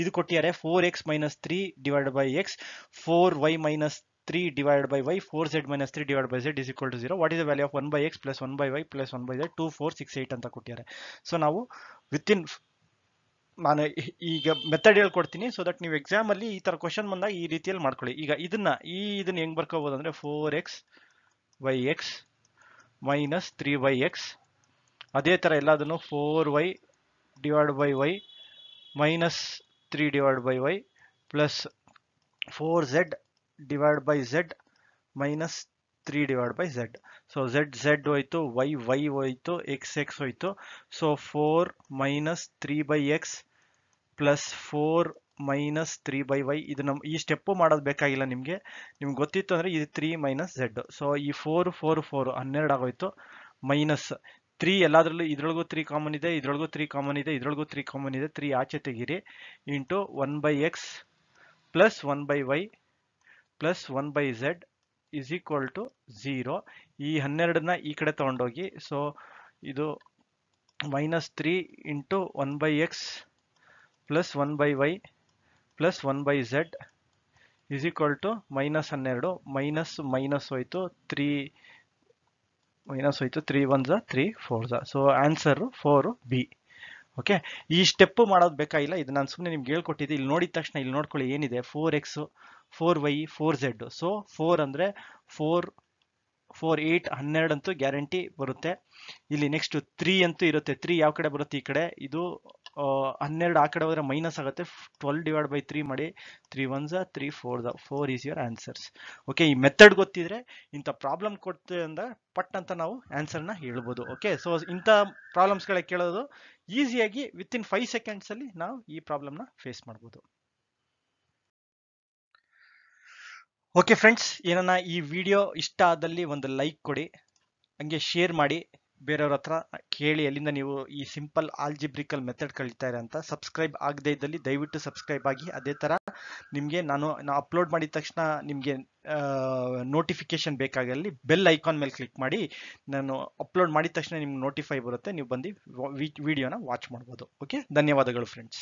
ಇದು ಕೊಟ್ಟಿದ್ದಾರೆ four x minus three divide by x four y minus three divide by y four z minus three divide by z is equal to zero what is the value of one by x plus one by y plus one by z two four six eight ಅಂತ ಕೊಟ್ಟಿದ್ದಾರೆ so ನಾವು within ನಾನು ಈಗ method ಹೇಳ್ಕೊಡ್ತೀನಿ so that ನೀವು ಎಕ್ಸಾಮಲ್ಲಿ ಈ ಥರ ಕ್ವಶನ್ ಬಂದಾಗ ಈ ರೀತಿಯಲ್ಲಿ ಮಾಡ್ಕೊಳ್ಳಿ ಈಗ ಇದನ್ನು ಈ ಇದನ್ನು ಹೆಂಗೆ ಬರ್ಕೋಬೋದು ಅಂದರೆ four x y X minus three y x ಅದೇ ಥರ ಎಲ್ಲದನ್ನು four y divide by y minus three divide by y plus four z divide by z minus three divide by z so z z ಹೋಯ್ತು y y ಹೋಯ್ತು x x ಹೋಯ್ತು so four minus three by x plus four minus three by y ಇದು ನಮ್ಮ ಈ step ಮಾಡೋದು ಬೇಕಾಗಿಲ್ಲ ನಿಮಗೆ ನಿಮ್ಗೆ ಗೊತ್ತಿತ್ತು ಅಂದರೆ ಇದು ತ್ರೀ ಮೈನಸ್ ಝೆಡ್ ಸೊ ಈ ಫೋರ್ ಫೋರ್ ಫೋರ್ ಹನ್ನೆರಡು ಆಗೋಯ್ತು ಮೈನಸ್ ತ್ರೀ ಎಲ್ಲದರಲ್ಲೂ ಇದ್ರೊಳಗೂ ತ್ರೀ ಕಾಮನ್ ಇದೆ ಇದ್ರೊಳಗೂ ತ್ರೀ ಕಾಮನ್ ಇದೆ ಇದ್ರೊಳಗೂ ತ್ರೀ ಕಾಮನ್ ಇದೆ ತ್ರೀ ಆಚೆ ತೆಗೀರಿ into one by x plus one by y plus one by z is equal to zero ಈ ಹನ್ನೆರಡನ್ನ ಈ ಕಡೆ ತೊಗೊಂಡೋಗಿ ಸೊ ಇದು minus three into one by x plus one by y plus one by z is equal to minus ಹನ್ನೆರಡು minus minus ಹೋಯ್ತು three minus ಹೋಯ್ತು, three ones three fours. So answer four B. Okay, ಈ step ಮಾಡೋದು ಬೇಕಾಗಿಲ್ಲ, ಇದು ನಾನು ಸುಮ್ಮನೆ ನಿಮ್ಗೆ ಹೇಳ್ಕೊಟ್ಟಿದ್ದೆ. ಇಲ್ಲಿ ನೋಡಿದ ತಕ್ಷಣ ಇಲ್ಲಿ ನೋಡ್ಕೊಳ್ಳಿ ಏನಿದೆ, four x four y four z. So four ಅಂದರೆ ಫೋರ್ ಫೋರ್ ಏಟ್ ಹನ್ನೆರಡು ಅಂತೂ ಗ್ಯಾರಂಟಿ ಬರುತ್ತೆ. ಇಲ್ಲಿ ನೆಕ್ಸ್ಟ್ ತ್ರೀ ಅಂತೂ ಇರುತ್ತೆ, ತ್ರೀ ಯಾವ ಕಡೆ ಬರುತ್ತೆ ಈ ಕಡೆ, ಇದು ಹನ್ನೆರಡು ಆ ಕಡೆ ಹೋದರೆ ಮೈನಸ್ ಆಗುತ್ತೆ. ಟ್ವೆಲ್ ಡಿವೈಡ್ ಬೈ ತ್ರೀ ಮಾಡಿ, three ones three four the four is your answers. Okay, ಈ ಮೆಥಡ್ ಗೊತ್ತಿದ್ರೆ ಇಂಥ ಪ್ರಾಬ್ಲಮ್ ಕೊಡ್ತೇವೆ ಅಂದಾಗ ಪಟ್ ಅಂತ ನಾವು ಆನ್ಸರ್ನ ಹೇಳ್ಬೋದು. ಓಕೆ, ಸೊ ಇಂಥ ಪ್ರಾಬ್ಲಮ್ಸ್ಗಳೇ ಕೇಳೋದು ಈಸಿಯಾಗಿ ವಿತಿನ್ ಫೈವ್ ಸೆಕೆಂಡ್ಸಲ್ಲಿ ನಾವು ಈ ಪ್ರಾಬ್ಲಮ್ನ ಫೇಸ್ ಮಾಡ್ಬೋದು. ಓಕೆ ಫ್ರೆಂಡ್ಸ್, ಏನನ್ನ ಈ ವಿಡಿಯೋ ಇಷ್ಟ ಆದಲ್ಲಿ ಒಂದು ಲೈಕ್ ಕೊಡಿ, ಹಂಗೆ ಶೇರ್ ಮಾಡಿ, ಬೇರೆಯವ್ರ ಹತ್ರ ಕೇಳಿ ಎಲ್ಲಿಂದ ನೀವು ಈ ಸಿಂಪಲ್ ಆಲ್ಜಿಬ್ರಿಕಲ್ ಮೆಥಡ್ ಕಲಿತಾರೆ ಅಂತ. ಸಬ್ಸ್ಕ್ರೈಬ್ ಆಗದೇ ಇದ್ದಲ್ಲಿ ದಯವಿಟ್ಟು ಸಬ್ಸ್ಕ್ರೈಬ್ ಆಗಿ. ಅದೇ ಥರ ನಿಮಗೆ ನಾನು ನಾನು ಅಪ್ಲೋಡ್ ಮಾಡಿದ ತಕ್ಷಣ ನಿಮಗೆ ನೋಟಿಫಿಕೇಶನ್ ಬೇಕಾಗಲಿ, ಬೆಲ್ ಐಕಾನ್ ಮೇಲೆ ಕ್ಲಿಕ್ ಮಾಡಿ, ನಾನು ಅಪ್ಲೋಡ್ ಮಾಡಿದ ತಕ್ಷಣ ನಿಮ್ಗೆ ನೋಟಿಫೈ ಬರುತ್ತೆ, ನೀವು ಬಂದು ವಿಡಿಯೋನ ವಾಚ್ ಮಾಡ್ಬೋದು. ಓಕೆ, ಧನ್ಯವಾದಗಳು ಫ್ರೆಂಡ್ಸ್.